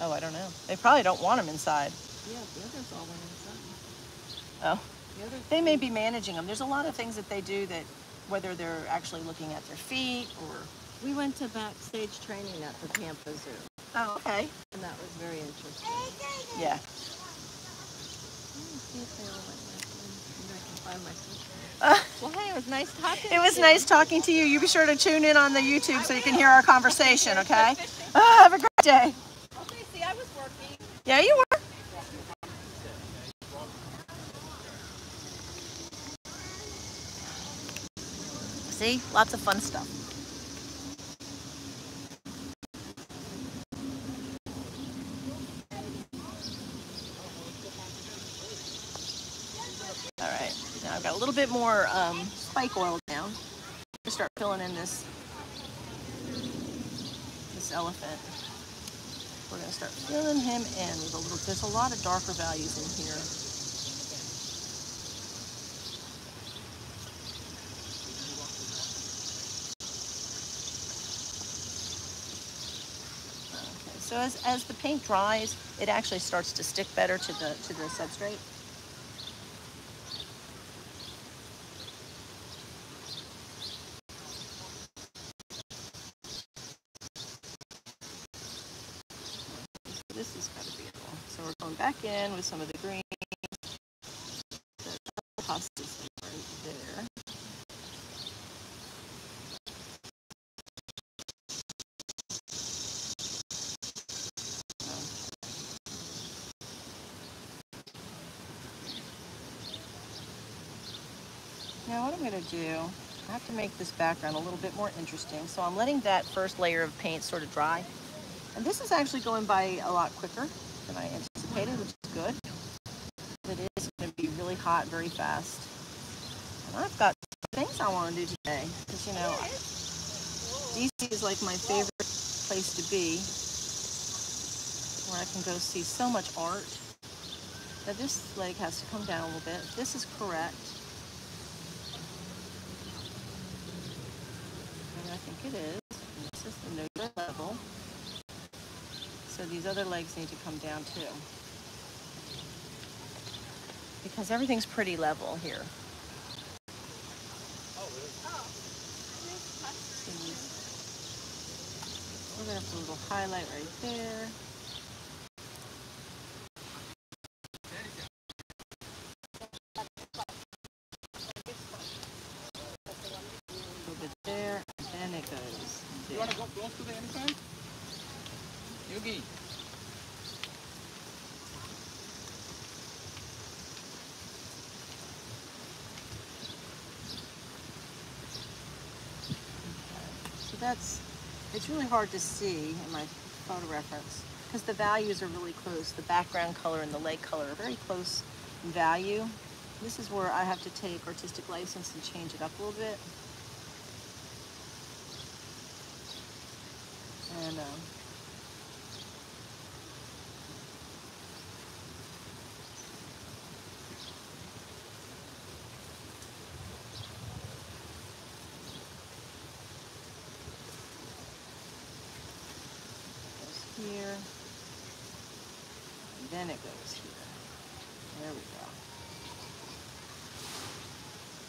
Oh, I don't know. They probably don't want them inside. Yeah, the others all went inside. Oh. They may be managing them. There's a lot of things that they do that, whether they're actually looking at their feet or... We went to backstage training at the Tampa Zoo. Oh, okay. And that was very interesting. Yeah. Let me see if they were like that. Maybe I can find my sister. Uh, well, hey, it was nice talking to you. It was nice talking to you. You be sure to tune in on the YouTube so you can hear our conversation, okay? Oh, have a great day. Okay, see, I was working. Yeah, you were. See? Lots of fun stuff. All right. Now I've got a little bit more um, spike oil down. I'm going to start filling in this, this elephant. We're going to start filling him in with a little, there's a lot of darker values in here. So as, as the paint dries, it actually starts to stick better to the to the substrate. This is gotta be cool. So we're going back in with some of the green. The pasta's right there. Now what I'm going to do, I have to make this background a little bit more interesting. So I'm letting that first layer of paint sort of dry. And this is actually going by a lot quicker than I anticipated, which is good. It is going to be really hot very fast. And I've got things I want to do today. Because, you know, D C is like my favorite place to be. where I can go see so much art. Now this leg has to come down a little bit. This is correct. And I think it is. This is the neutral level. So these other legs need to come down too. Because everything's pretty level here. We're gonna put a little highlight right there. Over there, and then it goes there. You wanna go close to the elephant? Yugi. So that's. It's really hard to see in my photo reference because the values are really close. The background color and the leg color are very close in value. This is where I have to take artistic license and change it up a little bit. And um, here, then it goes here. There we go.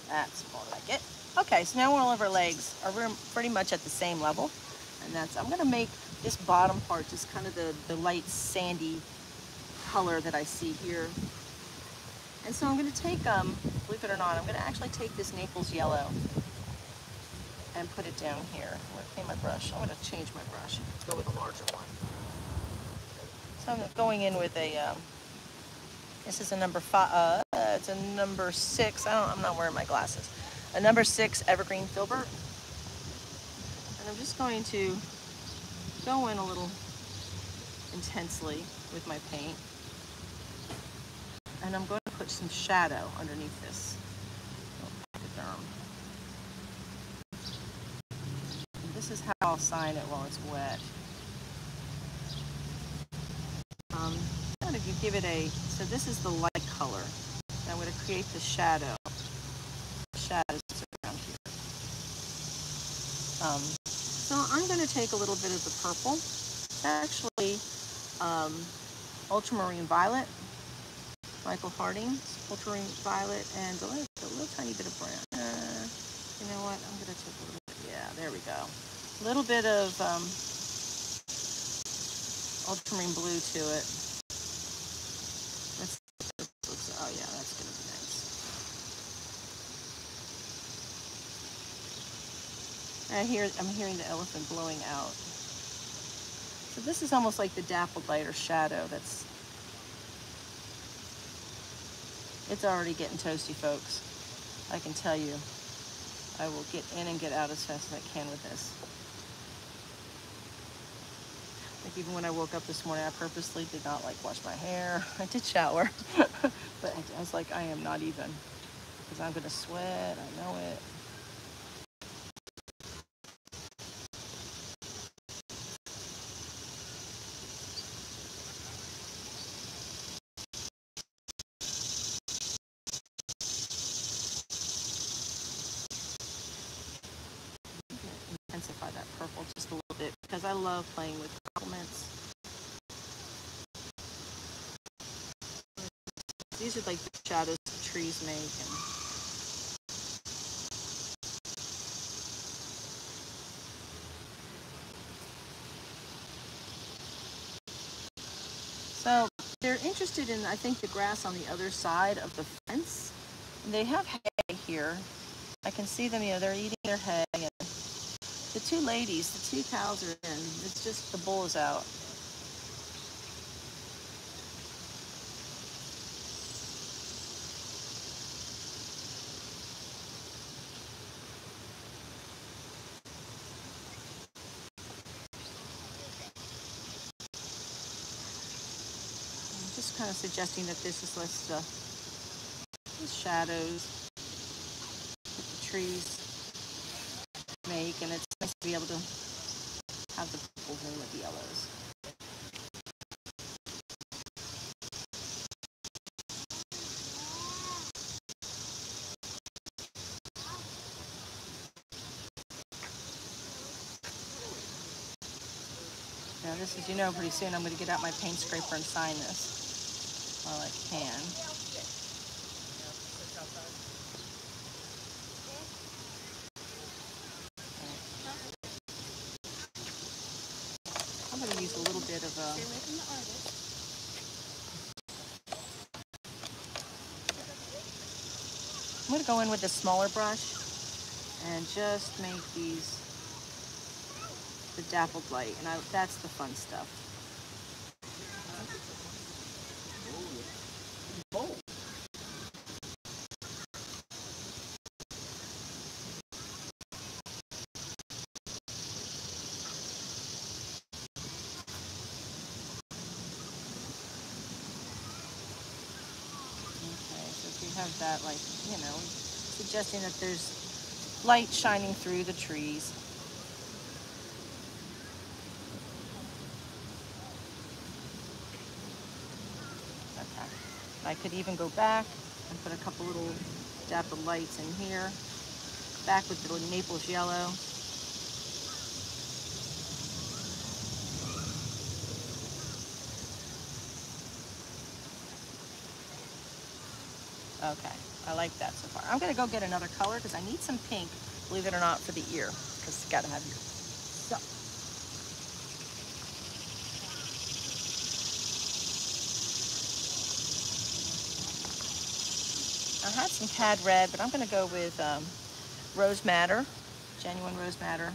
That's more like it. Okay, so now all of our legs are pretty much at the same level, and that's, I'm gonna make this bottom part just kind of the, the light sandy color that I see here. And so I'm gonna take, um, believe it or not, I'm gonna actually take this Naples Yellow and put it down here. I'm gonna clean my brush. I'm gonna change my brush. Go with a larger one. So I'm going in with a, um, this is a number five, uh, it's a number six, I don't, I'm not wearing my glasses. A number six Evergreen Filbert. And I'm just going to go in a little intensely with my paint. And I'm going to put some shadow underneath this. This is how I'll sign it while it's wet. Um, I'm going to give it a, so this is the light color. And I'm going to create the shadow. Shadows around here. Um, so I'm going to take a little bit of the purple. It's actually um, Ultramarine Violet. Michael Harding, Ultramarine Violet, and a little, a little tiny bit of brown. Uh, you know what? I'm going to take a little bit. Yeah, there we go. A little bit of um, ultramarine blue to it. That's, that's, oh yeah, that's gonna be nice. And I hear, I'm hearing the elephant blowing out. So this is almost like the dappled light or shadow. That's, it's already getting toasty, folks. I can tell you. I will get in and get out as fast as I can with this. Like even when I woke up this morning, I purposely did not like wash my hair. I did shower, but I was like, I am not even, because I'm gonna sweat, I know it. Intensify that purple just a little bit because I love playing with complements. These are like the shadows the trees make. And so they're interested in, I think, the grass on the other side of the fence. And they have hay here. I can see them, you know, they're eating their hay. And the two ladies, the two cows are in. It's just the bull is out. I'm just kind of suggesting that this is less the, the shadows, the trees make, and it's nice to be able to have the purples in with the yellows. Now this is, you know, pretty soon I'm going to get out my paint scraper and sign this while I can. I'm going to use a little bit of a... Stay away from the artist. I'm going to go in with a smaller brush and just make these the dappled light, and I, that's the fun stuff. Have that, like, you know, suggesting that there's light shining through the trees. Okay. I could even go back and put a couple little dappled lights in here. Back with the Naples Yellow. Okay, I like that so far. I'm gonna go get another color because I need some pink, believe it or not, for the ear, because you gotta have your, so. I had some cad red, but I'm gonna go with um, Rose Madder, genuine Rose Madder,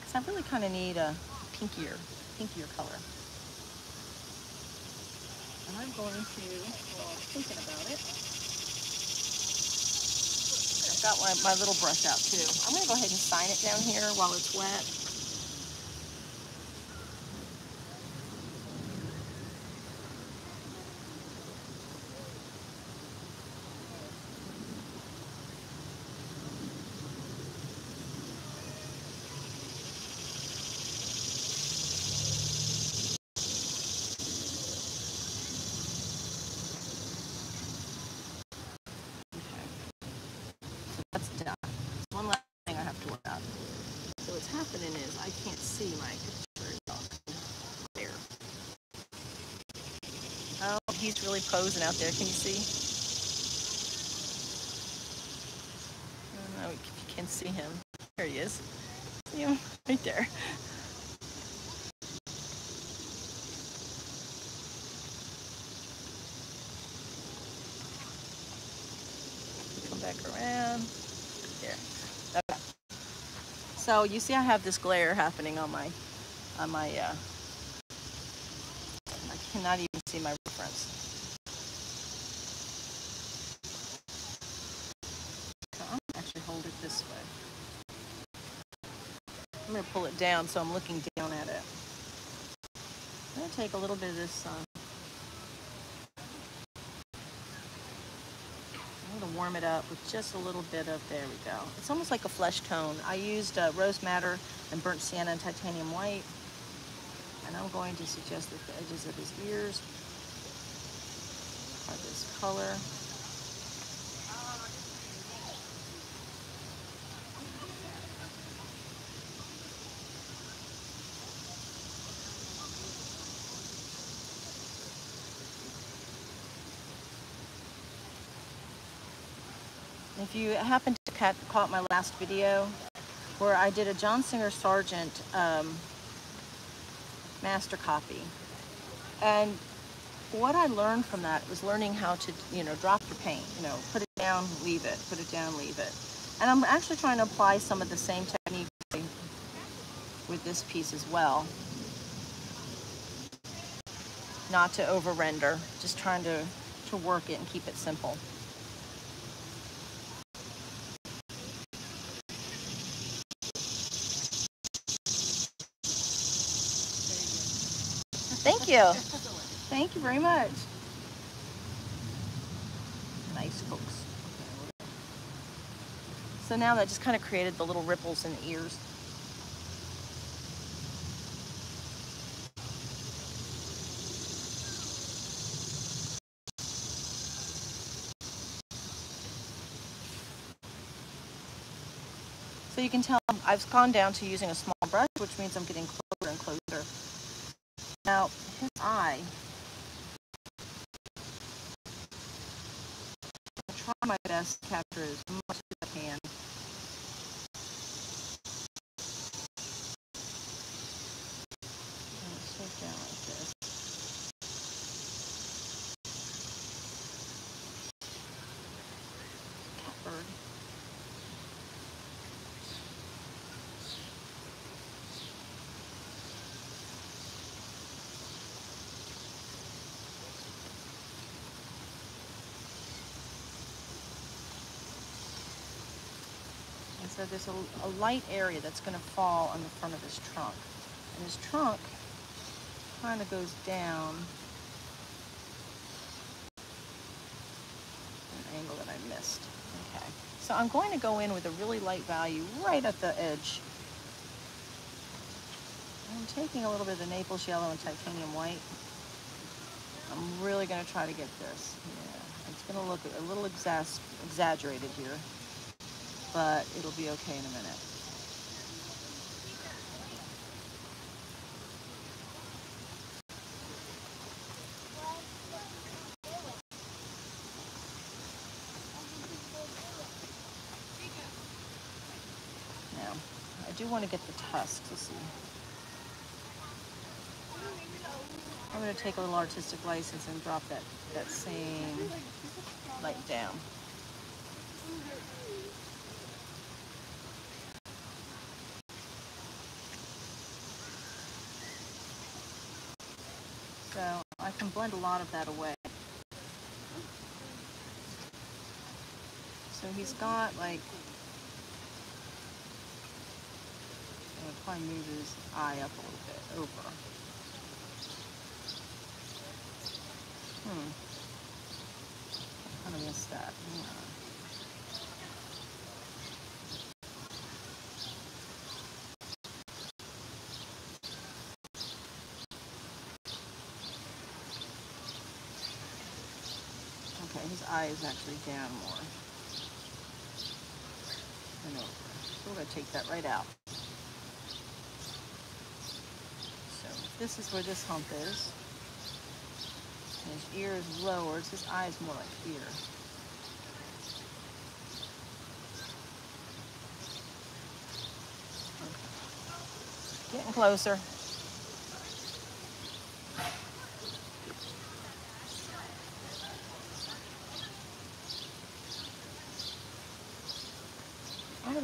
because I really kind of need a pinkier, pinkier color. And I'm going to, well, I'm thinking about it. Got my, my little brush out too. I'm gonna go ahead and sign it down here while it's wet. He's really posing out there. Can you see? I don't know if you can see him. There he is. See him? Right there. Come back around. There. Okay. So you see, I have this glare happening on my, on my. Uh, I cannot even see my reference. This way. I'm going to pull it down so I'm looking down at it. I'm going to take a little bit of this, uh, I'm going to warm it up with just a little bit of, there we go. It's almost like a flesh tone. I used uh, Rose Madder and Burnt Sienna and Titanium White, and I'm going to suggest that the edges of his ears are this color. If you happen to have caught my last video where I did a John Singer Sargent um, master copy, and what I learned from that was learning how to, you know, drop your paint, you know, put it down, leave it, put it down, leave it. And I'm actually trying to apply some of the same technique with this piece as well. Not to over render, just trying to, to work it and keep it simple. Thank you. Thank you very much. Nice, folks. So now that just kind of created the little ripples in the ears. So you can tell I've gone down to using a small brush, which means I'm getting closer and closer out his eye. I'll try my best to capture as much as I can. So there's a, a light area that's going to fall on the front of his trunk. And his trunk kind of goes down an angle that I missed. Okay. So I'm going to go in with a really light value right at the edge. I'm taking a little bit of Naples Yellow and Titanium White. I'm really going to try to get this. Yeah. It's going to look a little exas- exaggerated here, but it'll be okay in a minute. Now, I do want to get the tusk to see. I'm going to take a little artistic license and drop that, that same light down. So I can blend a lot of that away. So he's got like, I'll probably move his eye up a little bit over. Hmm. I'm gonna miss that. Hang on. Eye is actually down more and over. So we're going to take that right out. So this is where this hump is. And his ear is lower. It's his eye is more like ear. Okay. Getting closer.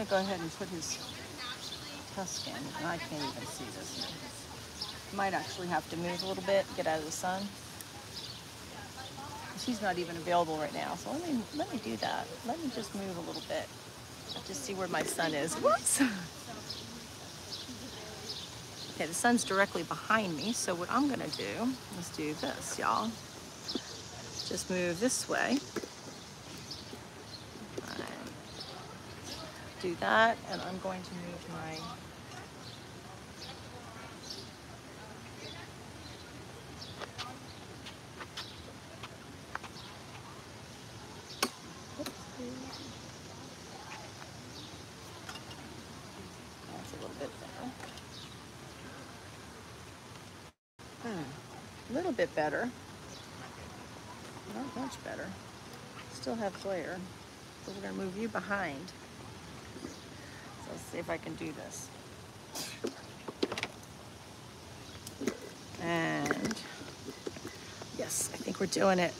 Go ahead and put his tusk in, and I can't even see this now. Might actually have to move a little bit, get out of the sun. She's not even available right now, so let me let me do that. Let me just move a little bit, just see where my sun is. Whoops. Okay, the sun's directly behind me, so what I'm gonna do, let's do this, y'all. Just move this way. Do that, and I'm going to move my that's a little bit better. Hmm, a little bit better. Not much better. Still have glare, but we're gonna move you behind. Let's see if I can do this. And yes, I think we're doing it.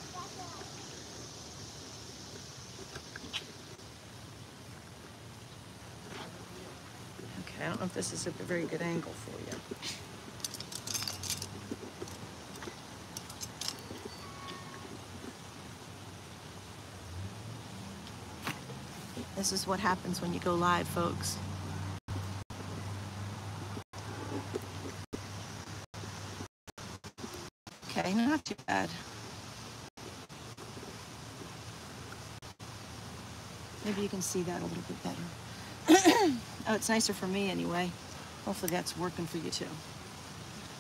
Okay, I don't know if this is a very good angle for you. This is what happens when you go live, folks. Okay, not too bad. Maybe you can see that a little bit better. Oh, it's nicer for me anyway. Hopefully that's working for you too.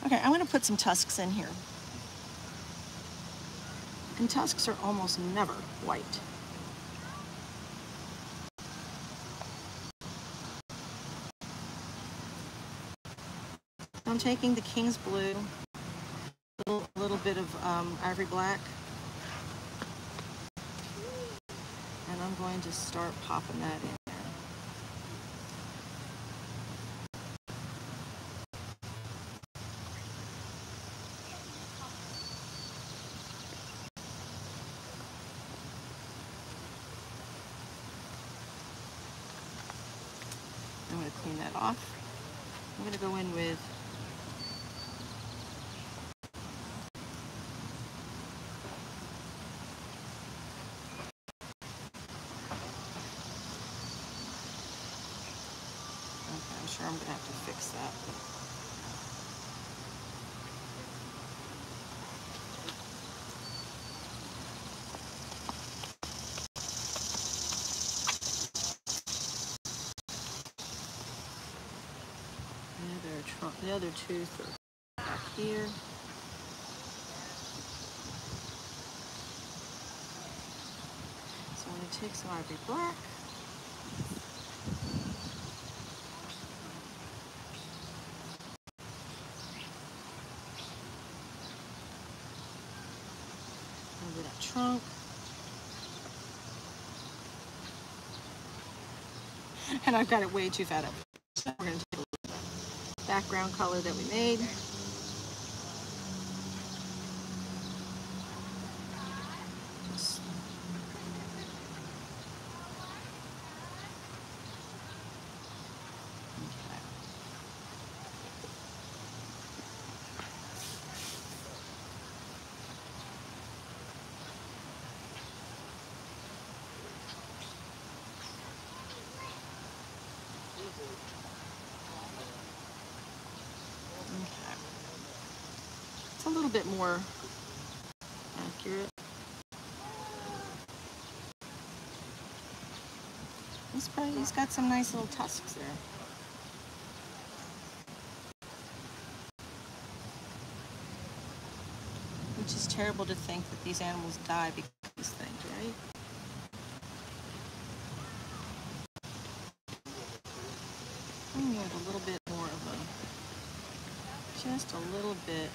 Okay, I want to put some tusks in here. And tusks are almost never white. I'm taking the King's Blue bit of um, Ivory Black. And I'm going to start popping that in. I'm going to go in with okay, I'm sure I'm going to have to fix that. The other tooth are back here. So I'm going to take some Ivory Black. A little bit of trunk. And I've got it way too fat up. So we're going to take a background color that we made. Just a little bit more accurate. He's probably, he's got some nice little tusks there. Which is terrible to think that these animals die because of these things, right? I'm going to add a little bit more of a, just a little bit.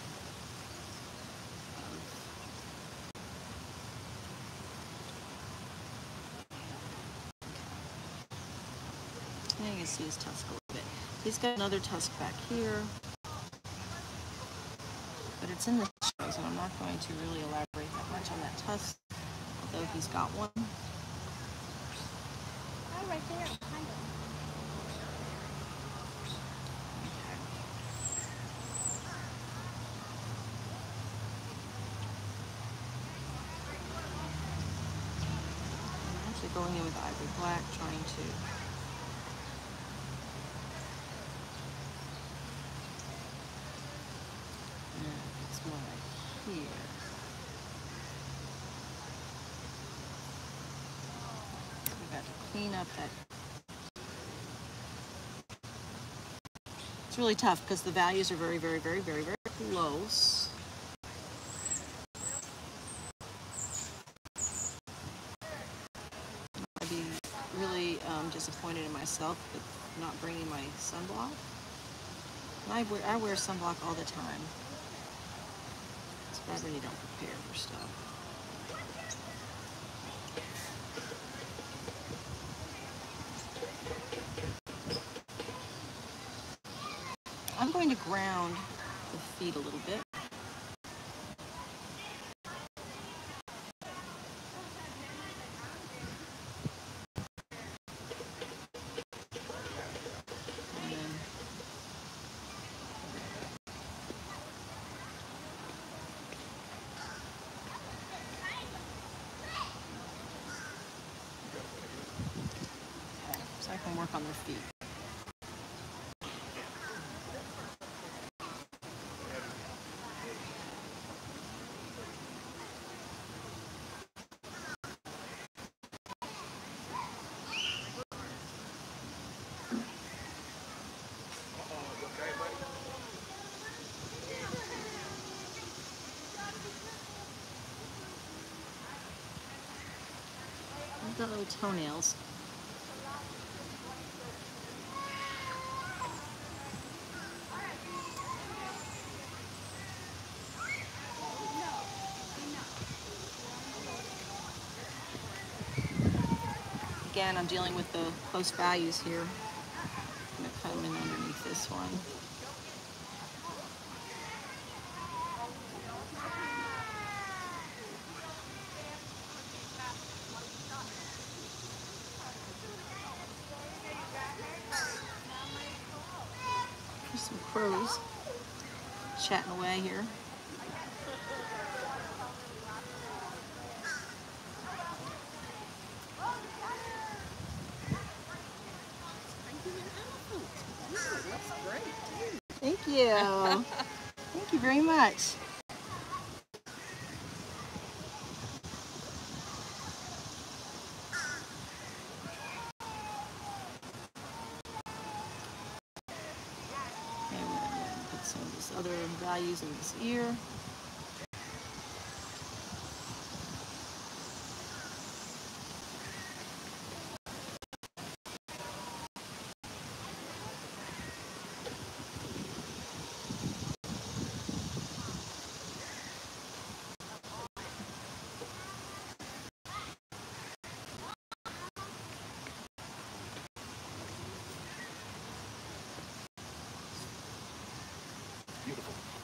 See his tusk a little bit. He's got another tusk back here, but it's in the shadows, and I'm not going to really elaborate that much on that tusk, although he's got one. Oh, right there, behind him. Okay. I'm actually going in with Ivory Black, trying to. Clean up that. It's really tough because the values are very, very, very, very, very close. I'd be really um, disappointed in myself with not bringing my sunblock. And I wear, I wear sunblock all the time. So I really don't prepare for stuff. I'm going to ground the feet a little bit. Okay, so I can work on their feet. Got little toenails. again, I'm dealing with the close values here. I'm going to come in underneath this one. There's some crows chatting away here. Thank you. Thank you very much. Okay, we're going to put some of these other values in this ear.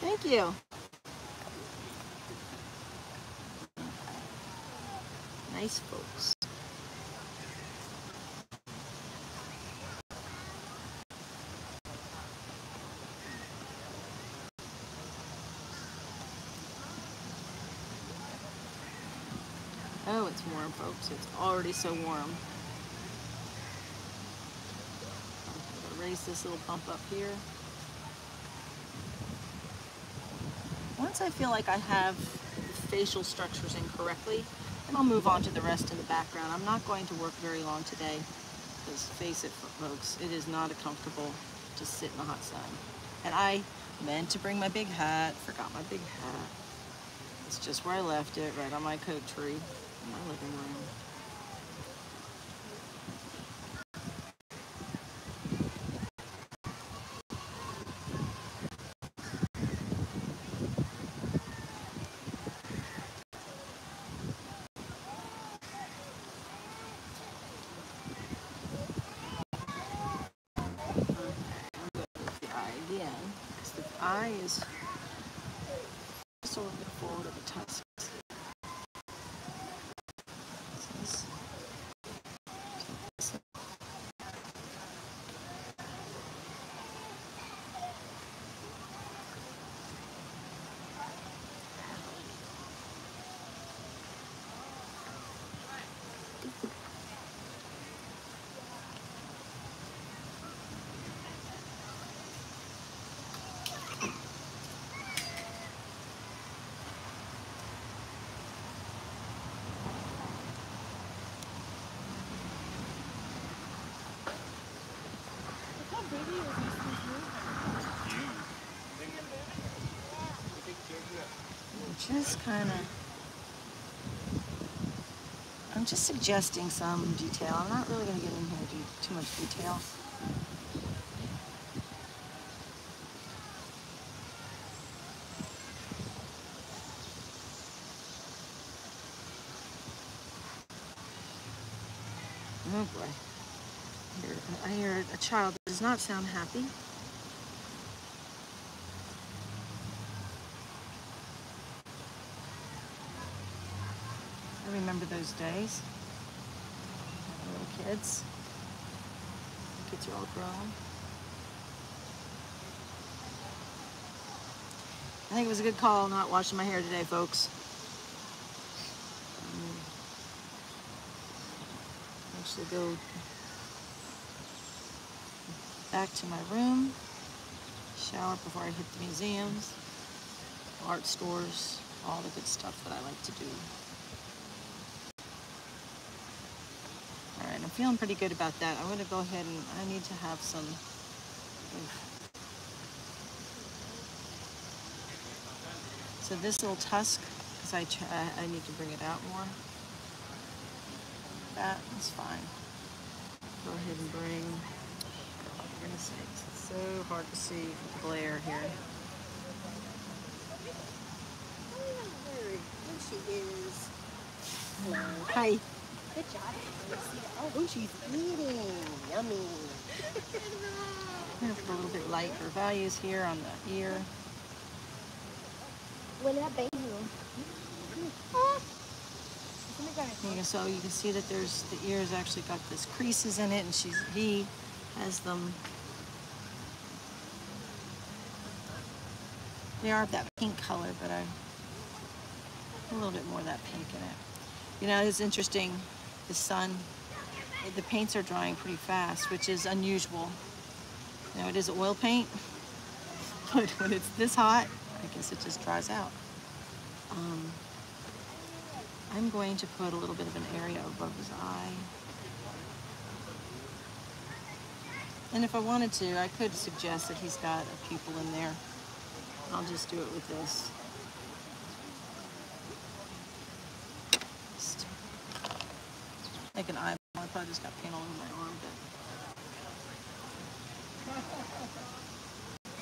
Thank you. Nice folks. Oh, it's warm, folks. It's already so warm. I'm gonna raise this little bump up here. Once I feel like I have the facial structures in correctly, then I'll move on to the rest in the background. I'm not going to work very long today, because face it, folks, it is not comfortable to sit in the hot sun. And I meant to bring my big hat, forgot my big hat. It's just where I left it, right on my coat tree in my living room. Just kind of, I'm just suggesting some detail. I'm not really going to get in here and do too much detail. Oh boy. I hear, I hear a child that does not sound happy. Remember those days, little kids. Kids are all grown. I think it was a good call not washing my hair today, folks. Um, actually, go back to my room, shower before I hit the museums, art stores, all the good stuff that I like to do. Feeling pretty good about that. I'm going to go ahead and I need to have some so this little tusk, because I, I need to bring it out more. That is fine. Go ahead and bring, for goodness sakes, it's so hard to see the glare here. There she is. Hello. Hi. Good job. Oh, ooh, she's eating. Yummy. I'm going to a little bit light for values here on the ear. Okay, so you can see that there's the ears actually got these creases in it, and she's he has them. They are that pink color, but I a little bit more of that pink in it. You know, it's interesting. The sun, the paints are drying pretty fast, which is unusual. Now it is oil paint, but when it's this hot, I guess it just dries out. Um, I'm going to put a little bit of an area above his eye. And if I wanted to, I could suggest that he's got a pupil in there. I'll just do it with this. Just like an eyeball. I probably just got paint all over my arm, but...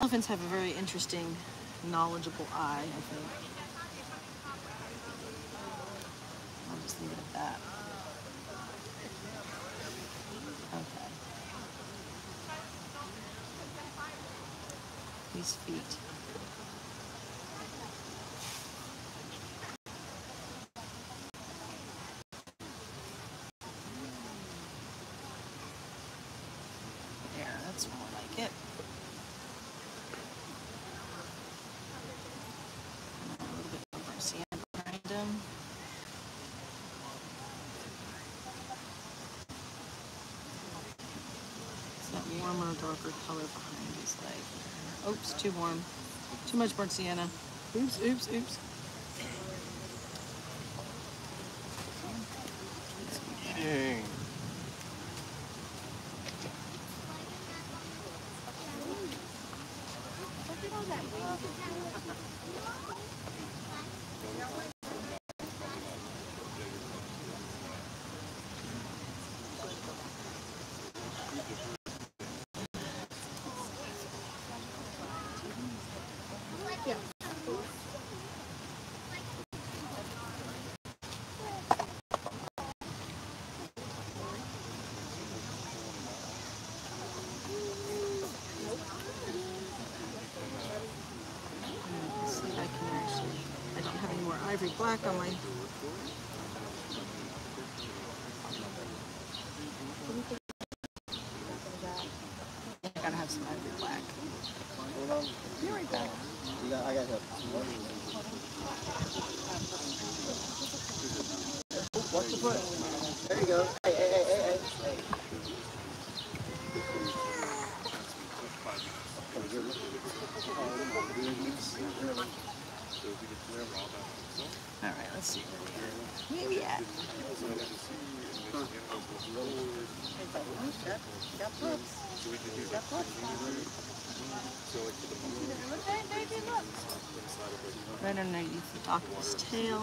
Elephants have a very interesting, knowledgeable eye, I think. I'll just leave it at that. Okay. These feet. Color behind his leg. Oops, too warm. Too much burnt sienna. Oops, oops, oops. Dang. Ivory Black on my... I gotta have some Ivory Black. Be right back. You got, I gotta help. Watch the foot. There you go. Hey, hey, hey, hey, hey. hey. All right, let's see where we are. Where we at? Right underneath the octopus tail.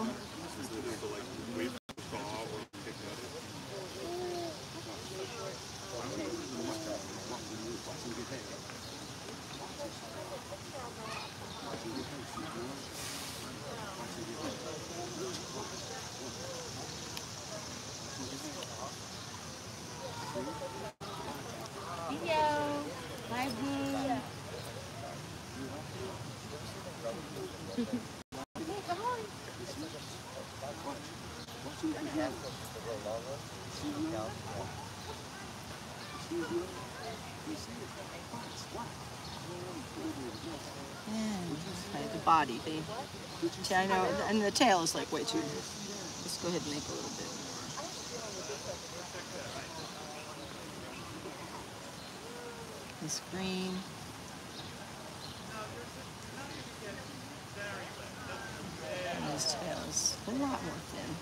Body, they, I know, and the tail is like way too. Let's go ahead and make a little bit more. This green. And his tail is a lot more thin.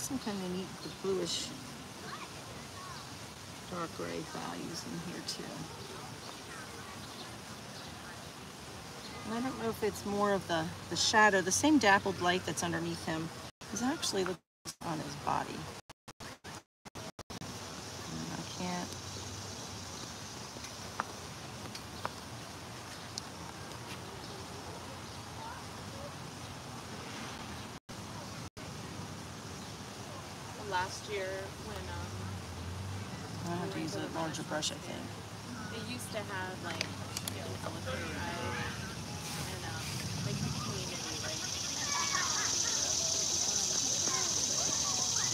is some kind of neat bluish dark gray values in here too. And I don't know if it's more of the, the shadow, the same dappled light that's underneath him is actually looking on his body. And I can't. Last year when um, I have to use a larger brush, I think. They used to have like you know, elephant rides and um, like the community, like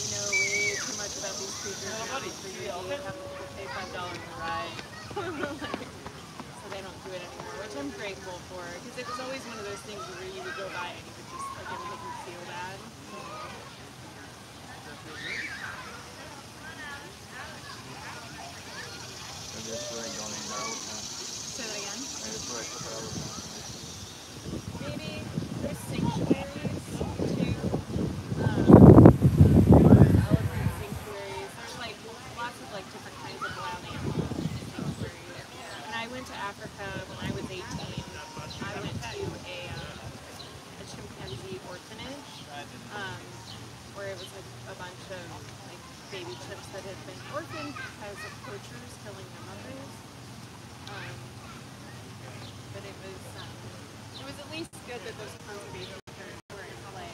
you know way too much about these creatures. For you, they have to pay five dollars a ride, so they don't do it anymore, which I'm grateful for because it was always one of those things where you would go by and you would just like it would make you feel bad. I just really don't need that old time. Say that again? I just really put that old time. Maybe there's sanctuaries too. Um, elephant sanctuaries. There's like lots of like different kinds of wild animal sanctuaries. When I went to Africa when I was eighteen, I went to a, uh, a chimpanzee orphanage um, where it was like a bunch of like baby chimps that had been orphaned because of poachers killing their mothers. Um, but it was um, it was at least good that those conservation efforts were in play.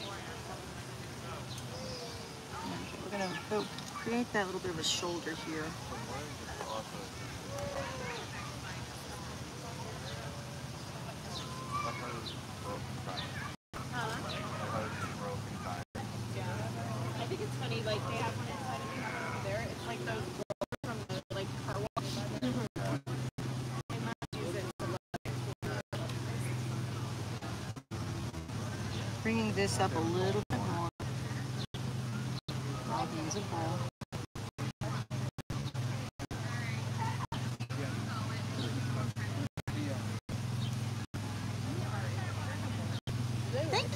We're gonna go create that little bit of a shoulder here. Bringing this up a little bit more. I'll use a bowl. Thank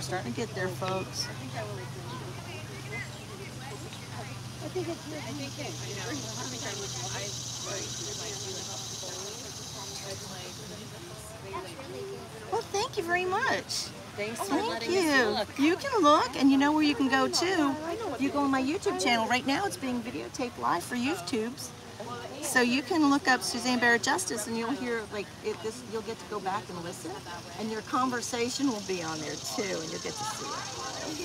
Starting to get there, folks. I think I will. I think it's. I think it. I know. I think I would. I like. Well, thank you very much. Thanks for letting us look. You can look, and you know where you can go too. You go on my YouTube channel right now. It's being videotaped live for YouTube's. So you can look up Suzanne Barrett Justis, and you'll hear like it, this. You'll get to go back and listen, and your conversation will be on there too, and you'll get to see it.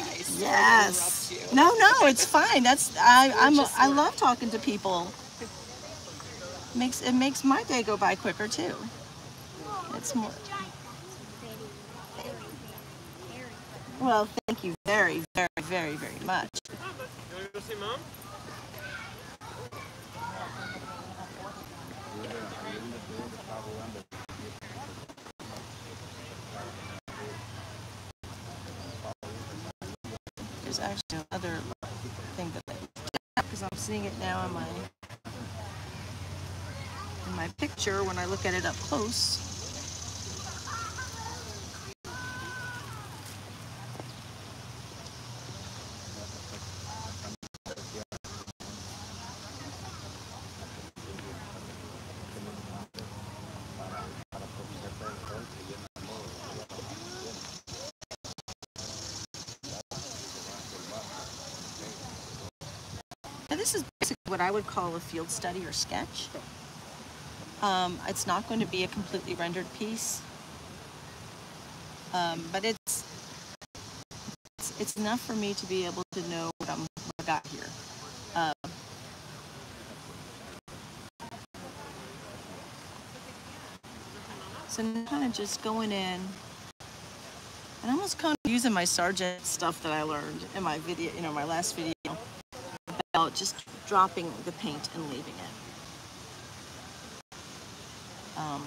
Nice. Yes. No, no, it's fine. That's I. I'm. I love talking to people. Makes it makes my day go by quicker too. It's more. Well, thank you very, very, very, very much. You want to see Mom? There's actually another thing that I picked up because I'm seeing it now in my in my picture when I look at it up close. This is basically what I would call a field study or sketch. Um, it's not going to be a completely rendered piece, um, but it's, it's it's enough for me to be able to know what, I'm, what I got here. Um, so I'm kind of just going in And I was kind of using my sergeant stuff that I learned in my video, you know, my last video, about just dropping the paint and leaving it. Um,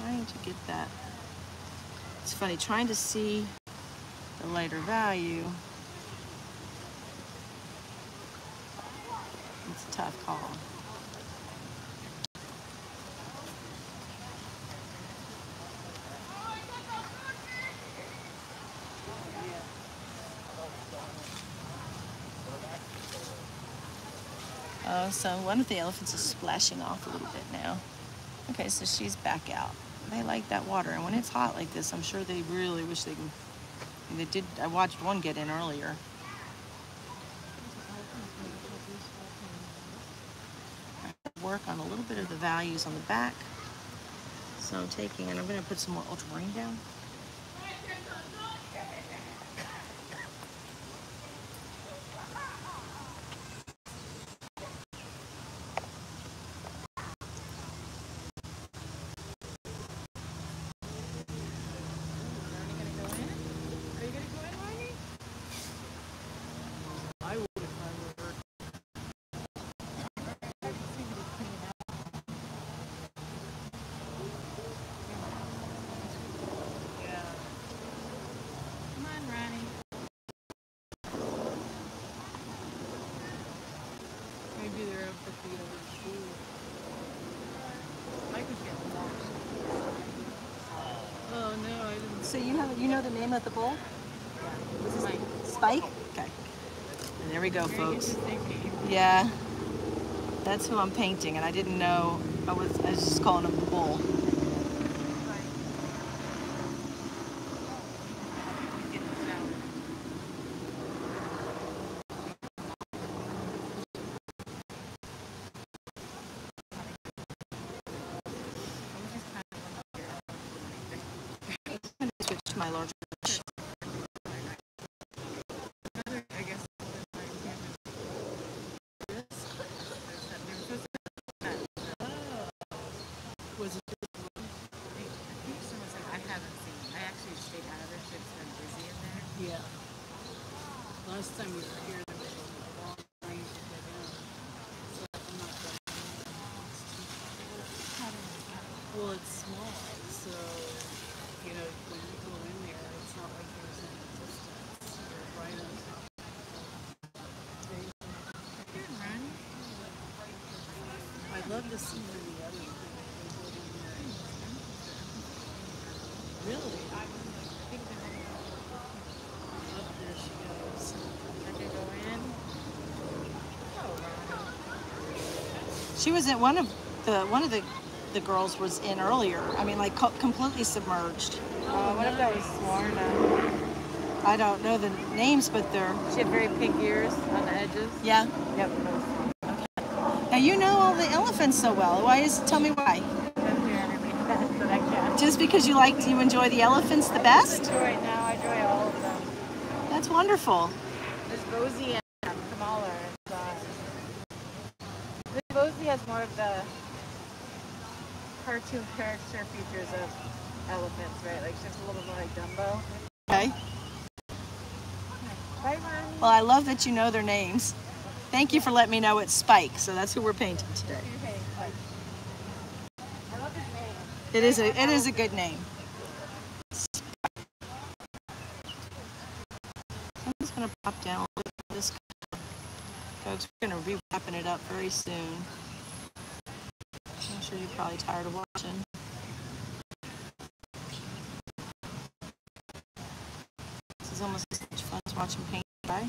trying to get that. It's funny, trying to see the lighter value. It's a tough call. Oh, so one of the elephants is splashing off a little bit now. Okay, so she's back out. They like that water, and when it's hot like this, I'm sure they really wish they can. They did. I watched one get in earlier. Work on a little bit of the values on the back. So I'm taking, and I'm going to put some more ultramarine down. So you have, you know the name of the bull? This is Spike. Spike? Okay. And there we go, folks. Yeah. That's who I'm painting, and I didn't know. I was, I was just calling him the bull. She was in one of the one of the the girls was in earlier. I mean, like co completely submerged. Oh, what if that was Swarna? I don't know the names, but they're. She had very pink ears on the edges. Yeah. Yep. Okay. Now you know all the elephants so well. Why is? Tell me why. Just because you like, do you enjoy the elephants the best? I enjoy it now. I enjoy all of them. That's wonderful. There's Rosie and. Has more of the cartoon character features of elephants, right? Like just a little more like Dumbo. Okay. Bye, Ronnie. Well, I love that you know their names. Thank you for letting me know it's Spike. So that's who we're painting today. I love his name. It is a it is a good name. I'm just gonna pop down a little bit of this. folks. We're going to be wrapping it up very soon. I'm sure you're probably tired of watching. This is almost as much fun as watching paint dry.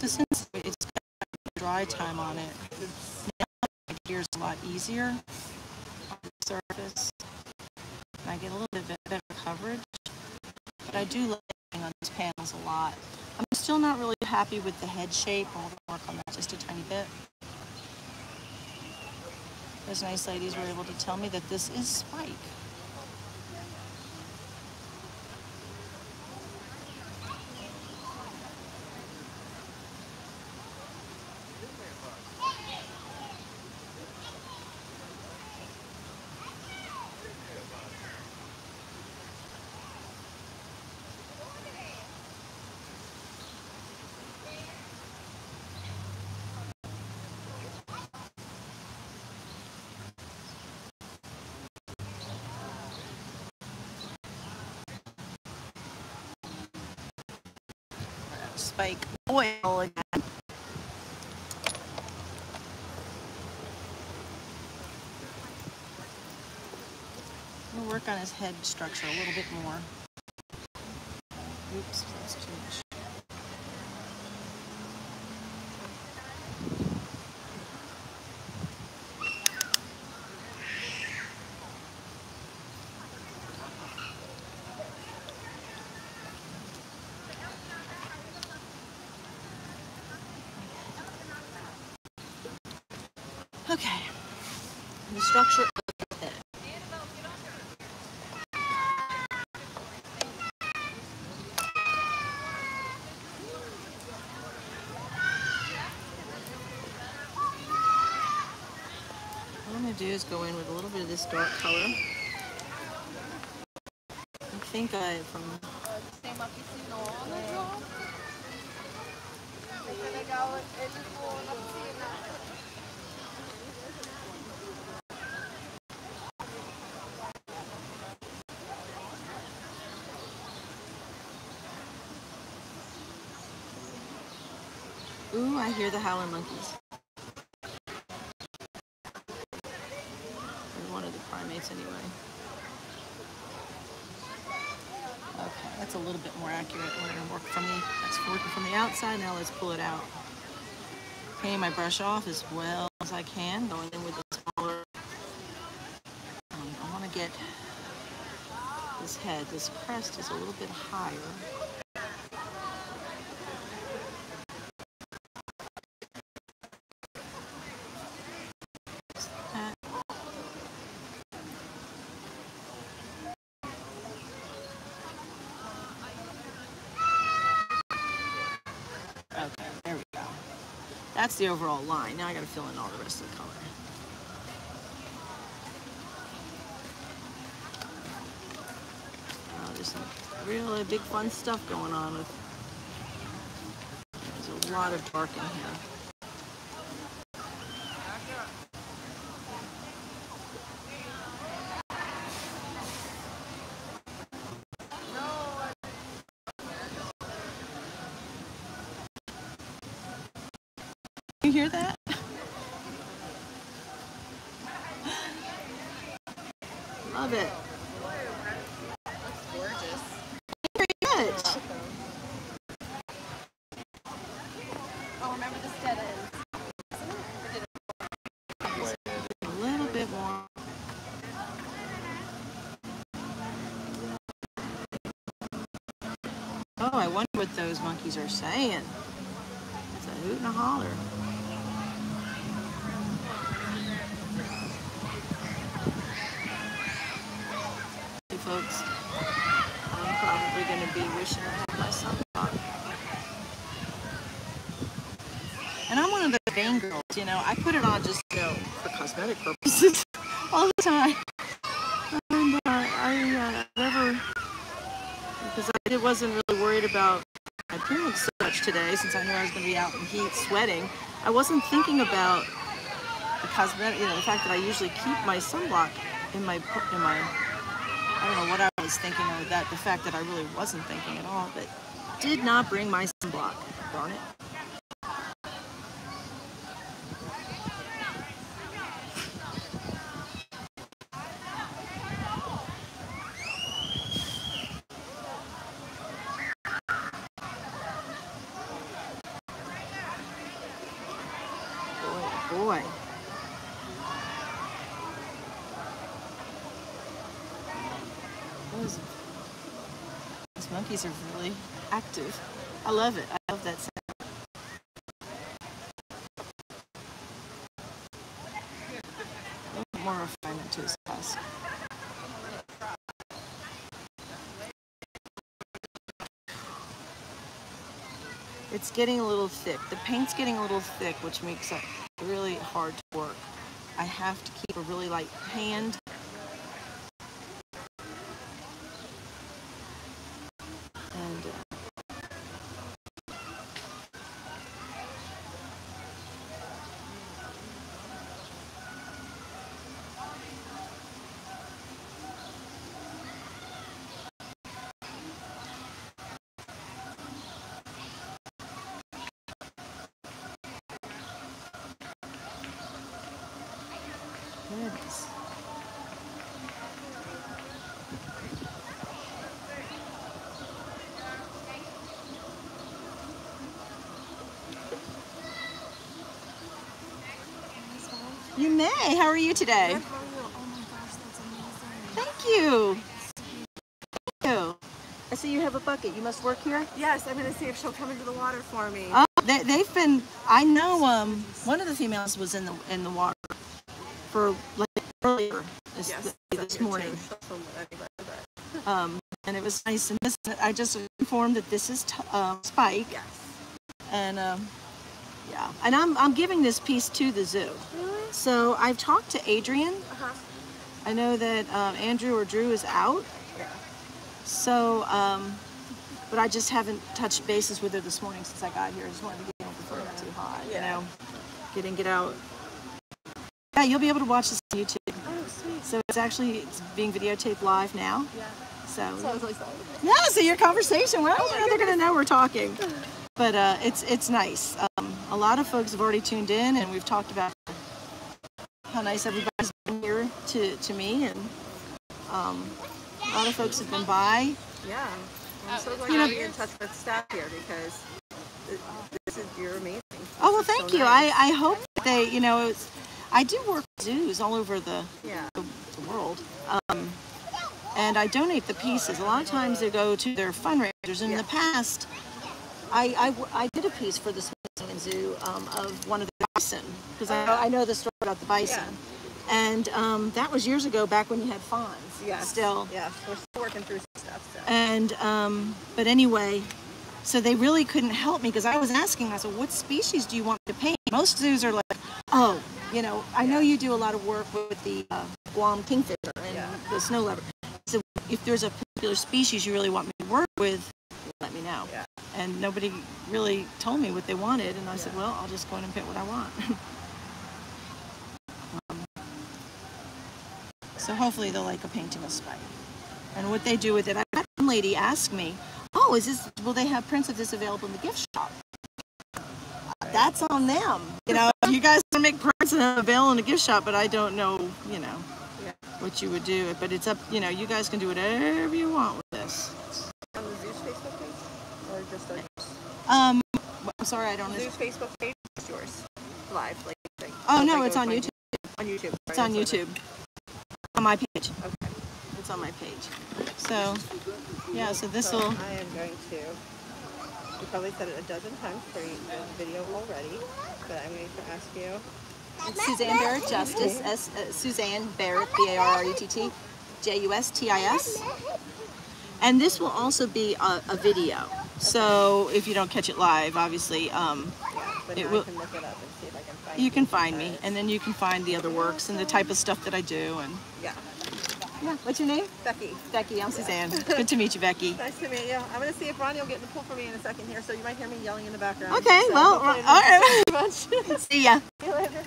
Since it's dry time on it, now my gear's a lot easier on the surface, and I get a little bit better coverage, but I do like working on these panels a lot. I'm still not really happy with the head shape. I'll work on that just a tiny bit. Those nice ladies were able to tell me that this is Spike. Spike oil again. We'll work on his head structure a little bit more. Oops, that's too much. Okay, the structure of it. What I'm going to do is go in with a little bit of this dark color. I think I, from... Ooh, I hear the howling monkeys. They're one of the primates anyway. Okay, that's a little bit more accurate. We're gonna work from the, that's working from the outside. Now let's pull it out. Painting my brush off as well as I can, going in with the smaller. Um, I wanna get this head, this crest is a little bit higher. That's the overall line. Now I gotta fill in all the rest of the color. Oh, there's some really big fun stuff going on with. There's a lot of dark in here. Hear that? Love it. That's gorgeous. Very much. Oh, remember the stead is. A little bit more. Oh, I wonder what those monkeys are saying. It's a hoot and a holler. Folks, I'm probably going to be wishing I had my sunblock. And I'm one of the vain girls, you know. I put it on just, you know, for cosmetic purposes all the time. And uh, I uh, never, because I wasn't really worried about my appearance so much today, since I knew I was going to be out in heat sweating. I wasn't thinking about the cosmetic, you know, the fact that I usually keep my sunblock in my, in my, I don't know what I was thinking, or that, the fact that I really wasn't thinking at all, but did not bring my sunblock, darn it. Boy. Those, those monkeys are really active. I love it. I love that sound. More refinement to his house. It's getting a little thick. The paint's getting a little thick, which makes it really hard to work. I have to keep a really light hand. And uh, You may. How are you today? Good, how are you? Oh my gosh, that's amazing. Thank you. Thank you. I see you have a bucket. You must work here? Yes, I'm going to see if she'll come into the water for me. Oh, they, they've been, I know um, one of the females was in the in the water for like earlier this, yes, this morning. Um, and it was nice. And this, I just informed that this is t um, Spike. Yes. And um, yeah. And I'm, I'm giving this piece to the zoo. So I've talked to Adrienne. Uh-huh. I know that um, Andrew or Drew is out. Yeah. So, um, but I just haven't touched bases with her this morning since I got here. I just wanted to get out before it got too hot. Yeah. You know, get in, get out. Yeah, you'll be able to watch this on YouTube. Oh, sweet. So it's actually it's being videotaped live now. Yeah. So. Sounds like that. Yeah. So your conversation. Well, oh, you know, they're gonna know we're talking. But uh, it's it's nice. Um, a lot of folks have already tuned in, and we've talked about how nice everybody's been here to, to me, and um, a lot of folks have been by. Yeah, I'm so glad you know, you're in touch with staff here, because this is, you're amazing. This oh, well, thank so you. Nice. I, I hope that they, you know, it's, I do work with zoos all over the, yeah. the, the world, um, and I donate the pieces. A lot of times they go to their fundraisers. In yeah. the past, I, I, I did a piece for this Zoo um, of one of the bison, because I, I know the story about the bison, yeah. and um, that was years ago, back when you had fawns. Yeah, still. Yeah, we're still working through some stuff. So. And um, but anyway, so they really couldn't help me, because I was asking. I said, "What species do you want me to paint?" Most zoos are like, "Oh, you know, I yeah. know you do a lot of work with the uh, Guam kingfisher and yeah. the snow leopard. So if there's a particular species you really want me to work with, let me know." Yeah. And nobody really told me what they wanted, and I yeah. said, well, I'll just go in and pick what I want. um, so hopefully they'll like a painting of Spike. And what they do with it, I had one lady ask me, oh, is this, will they have prints of this available in the gift shop? Right. That's on them. You know, you guys don't make prints available in the gift shop, but I don't know, you know, yeah. what you would do. But it's up, you know, you guys can do whatever you want with this. On the Zoo's Facebook page? Or just on yours? Um, I'm sorry, I don't know. Zoo's Facebook page is yours. Live, like. like oh, no, it's on YouTube. YouTube. On YouTube. Right? It's on it's YouTube. On my page. Okay. It's on my page. So, yeah, so this will. So I am going to. You probably said it a dozen times for your video already, but I'm going to ask you. It's Suzanne Barrett Justis. S, uh, Suzanne Barrett, B A R R E T T J U S T I S. And this will also be a, a video. Okay. So if you don't catch it live, obviously, um, yeah, but it will. I can look it up and see if I can find you can find me, and then you can find the other works and the type of stuff that I do. And yeah. Yeah. What's your name? Becky. Becky. I'm yeah. Suzanne. Good to meet you, Becky. Nice to meet you. I'm gonna see if Ronnie will get in the pool for me in a second here, so you might hear me yelling in the background. Okay. So well, all right. See ya. See you later.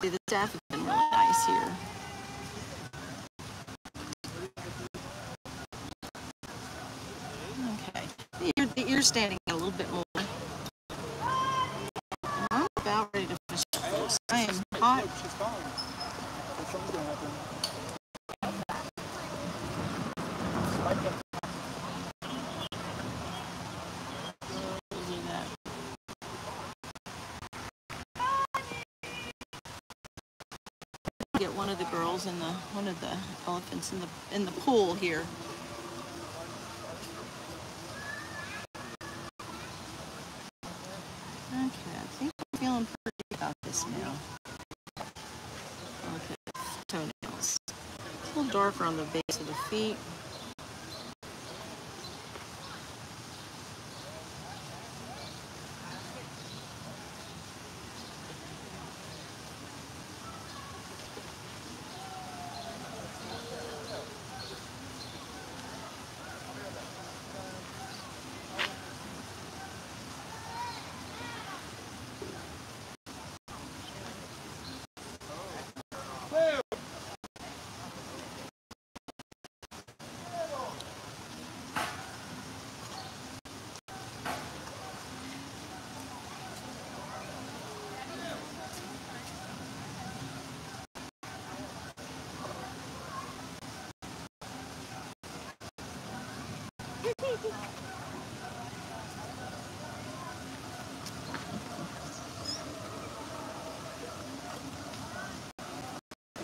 The staff has been really nice here. Okay, the ear, the ear's standing out a little bit more. I'm about ready to finish this. I am hot. Get one of the girls in the one of the elephants in the in the pool here. Okay, I think I'm feeling pretty about this now. Look at toenails. It's a little darker on the base of the feet.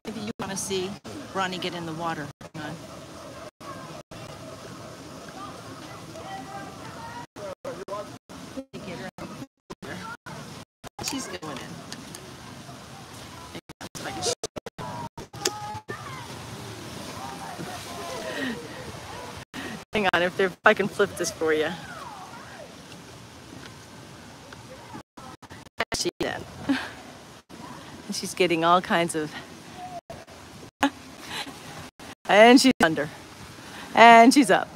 Maybe you want to see Ronnie get in the water. Hang on. Get her in the water. She's going in. Hang on, if, if I can flip this for you. She did. And she's getting all kinds of. And she's under. And she's up.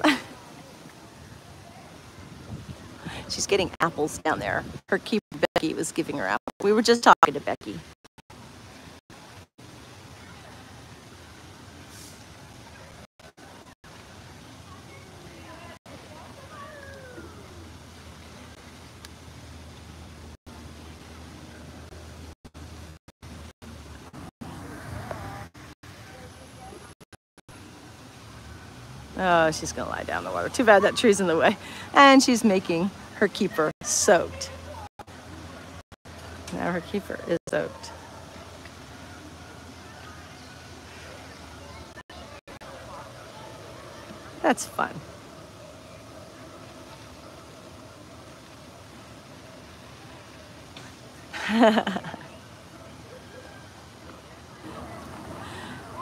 She's getting apples down there. Her keeper Becky was giving her apples. We were just talking to Becky. Oh, she's gonna lie down in the water. Too bad that tree's in the way. And she's making her keeper soaked. Now her keeper is soaked. That's fun.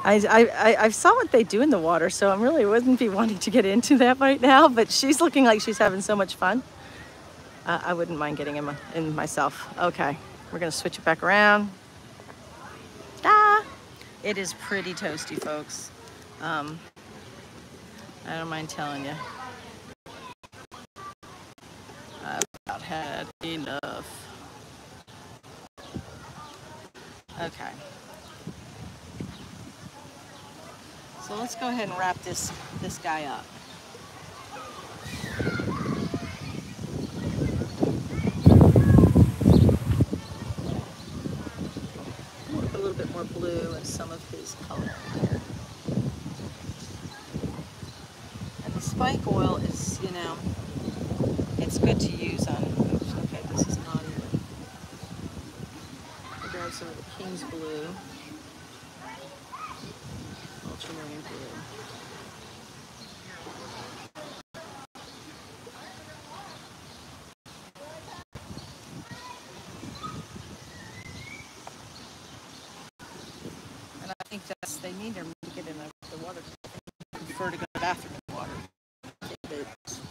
I, I, I saw what they do in the water, so I really wouldn't be wanting to get into that right now, but she's looking like she's having so much fun. Uh, I wouldn't mind getting in, my, in myself. Okay, we're gonna switch it back around. Ah, it is pretty toasty, folks. Um, I don't mind telling you. I've about had enough. Okay. So let's go ahead and wrap this, this guy up. A little bit more blue and some of his color here. And the spike oil is, you know, it's good to use on, oops, okay, this is not even. I'll grab some of the King's Blue. Ultramarine Blue. And I think that's, they need them to get in the, the water. bathroom water. They,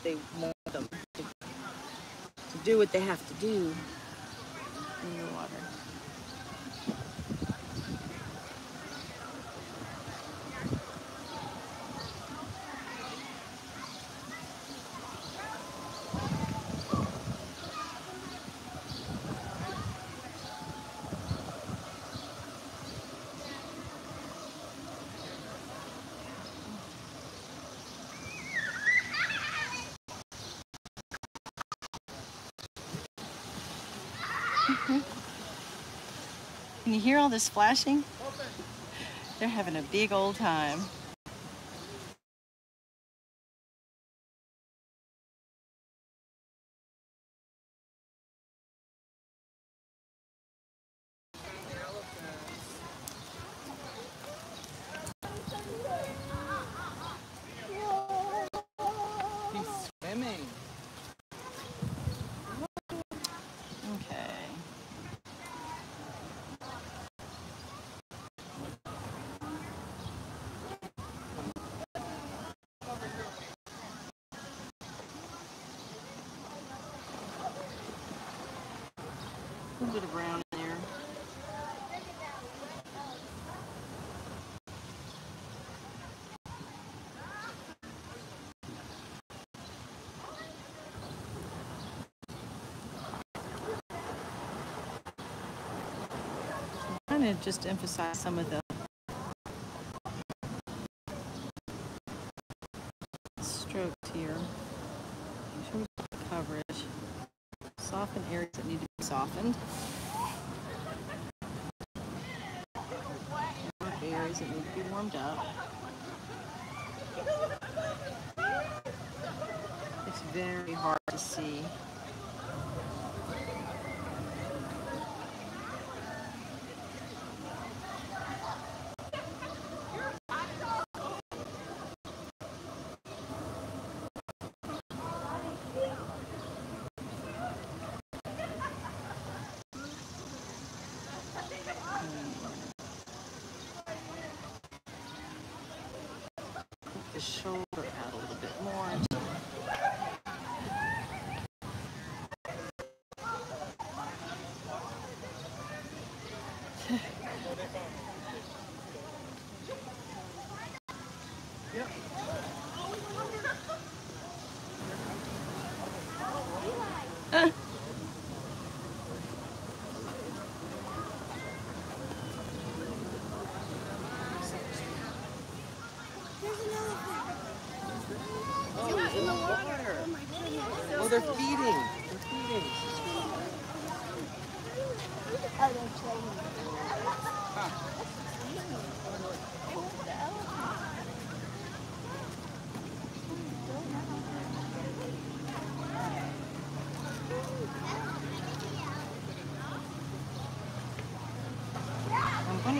they want them to, to do what they have to do in the water. Can you hear all this flashing? They're having a big old time. I'm going to just emphasize some of the strokes here. Make sure we get the coverage. Soften areas that need to be softened. Warm areas that need to be warmed up. It's very hard to see.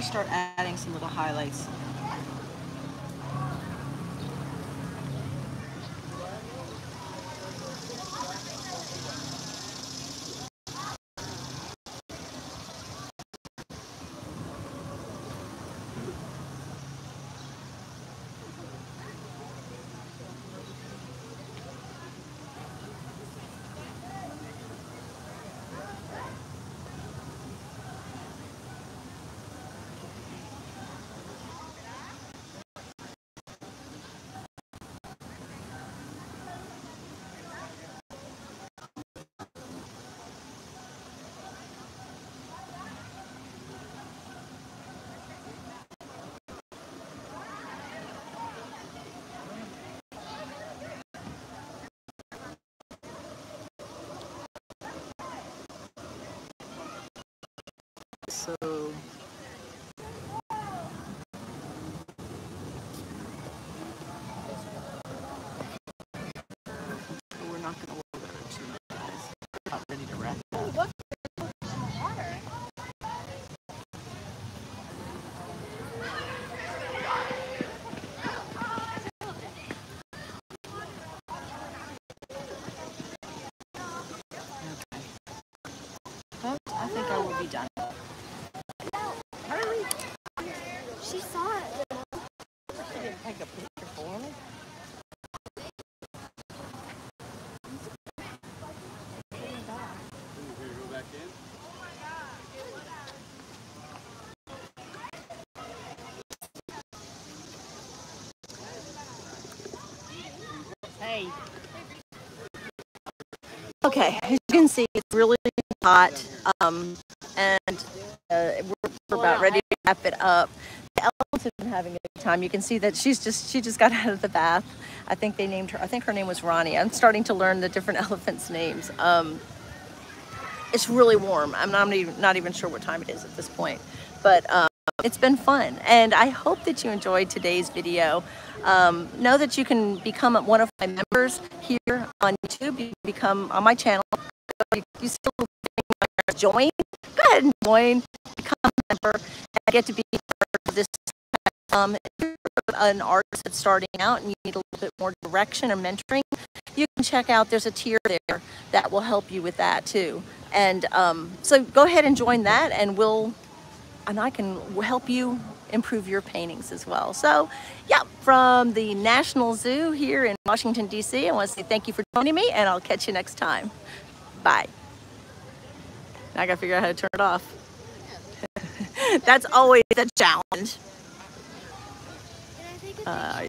Start adding some little highlights. So we're not going to look at it too much. We're not ready to wrap it up. Look, there's water. Okay. But I think I will be done. Hey. Okay, as you can see, it's really hot, um, and uh, we're, we're about ready to wrap it up. The elephants have been having a good time. You can see that she's just she just got out of the bath. I think they named her. I think her name was Ronnie. I'm starting to learn the different elephants' names. Um, it's really warm. I'm not even not even sure what time it is at this point, but um, it's been fun, and I hope that you enjoyed today's video. Um, know that you can become one of my members here on YouTube. You can become on my channel. You, you still join. Go ahead and join. Become a member. I get to be part of this. Um, if you're an artist that's starting out and you need a little bit more direction or mentoring, you can check out. There's a tier there that will help you with that too. And um, so go ahead and join that, and we'll and I can help you improve your paintings as well. So yeah, from the National Zoo here in Washington, D C, I want to say thank you for joining me, and I'll catch you next time. Bye. Now I gotta figure out how to turn it off. That's always a challenge. Uh,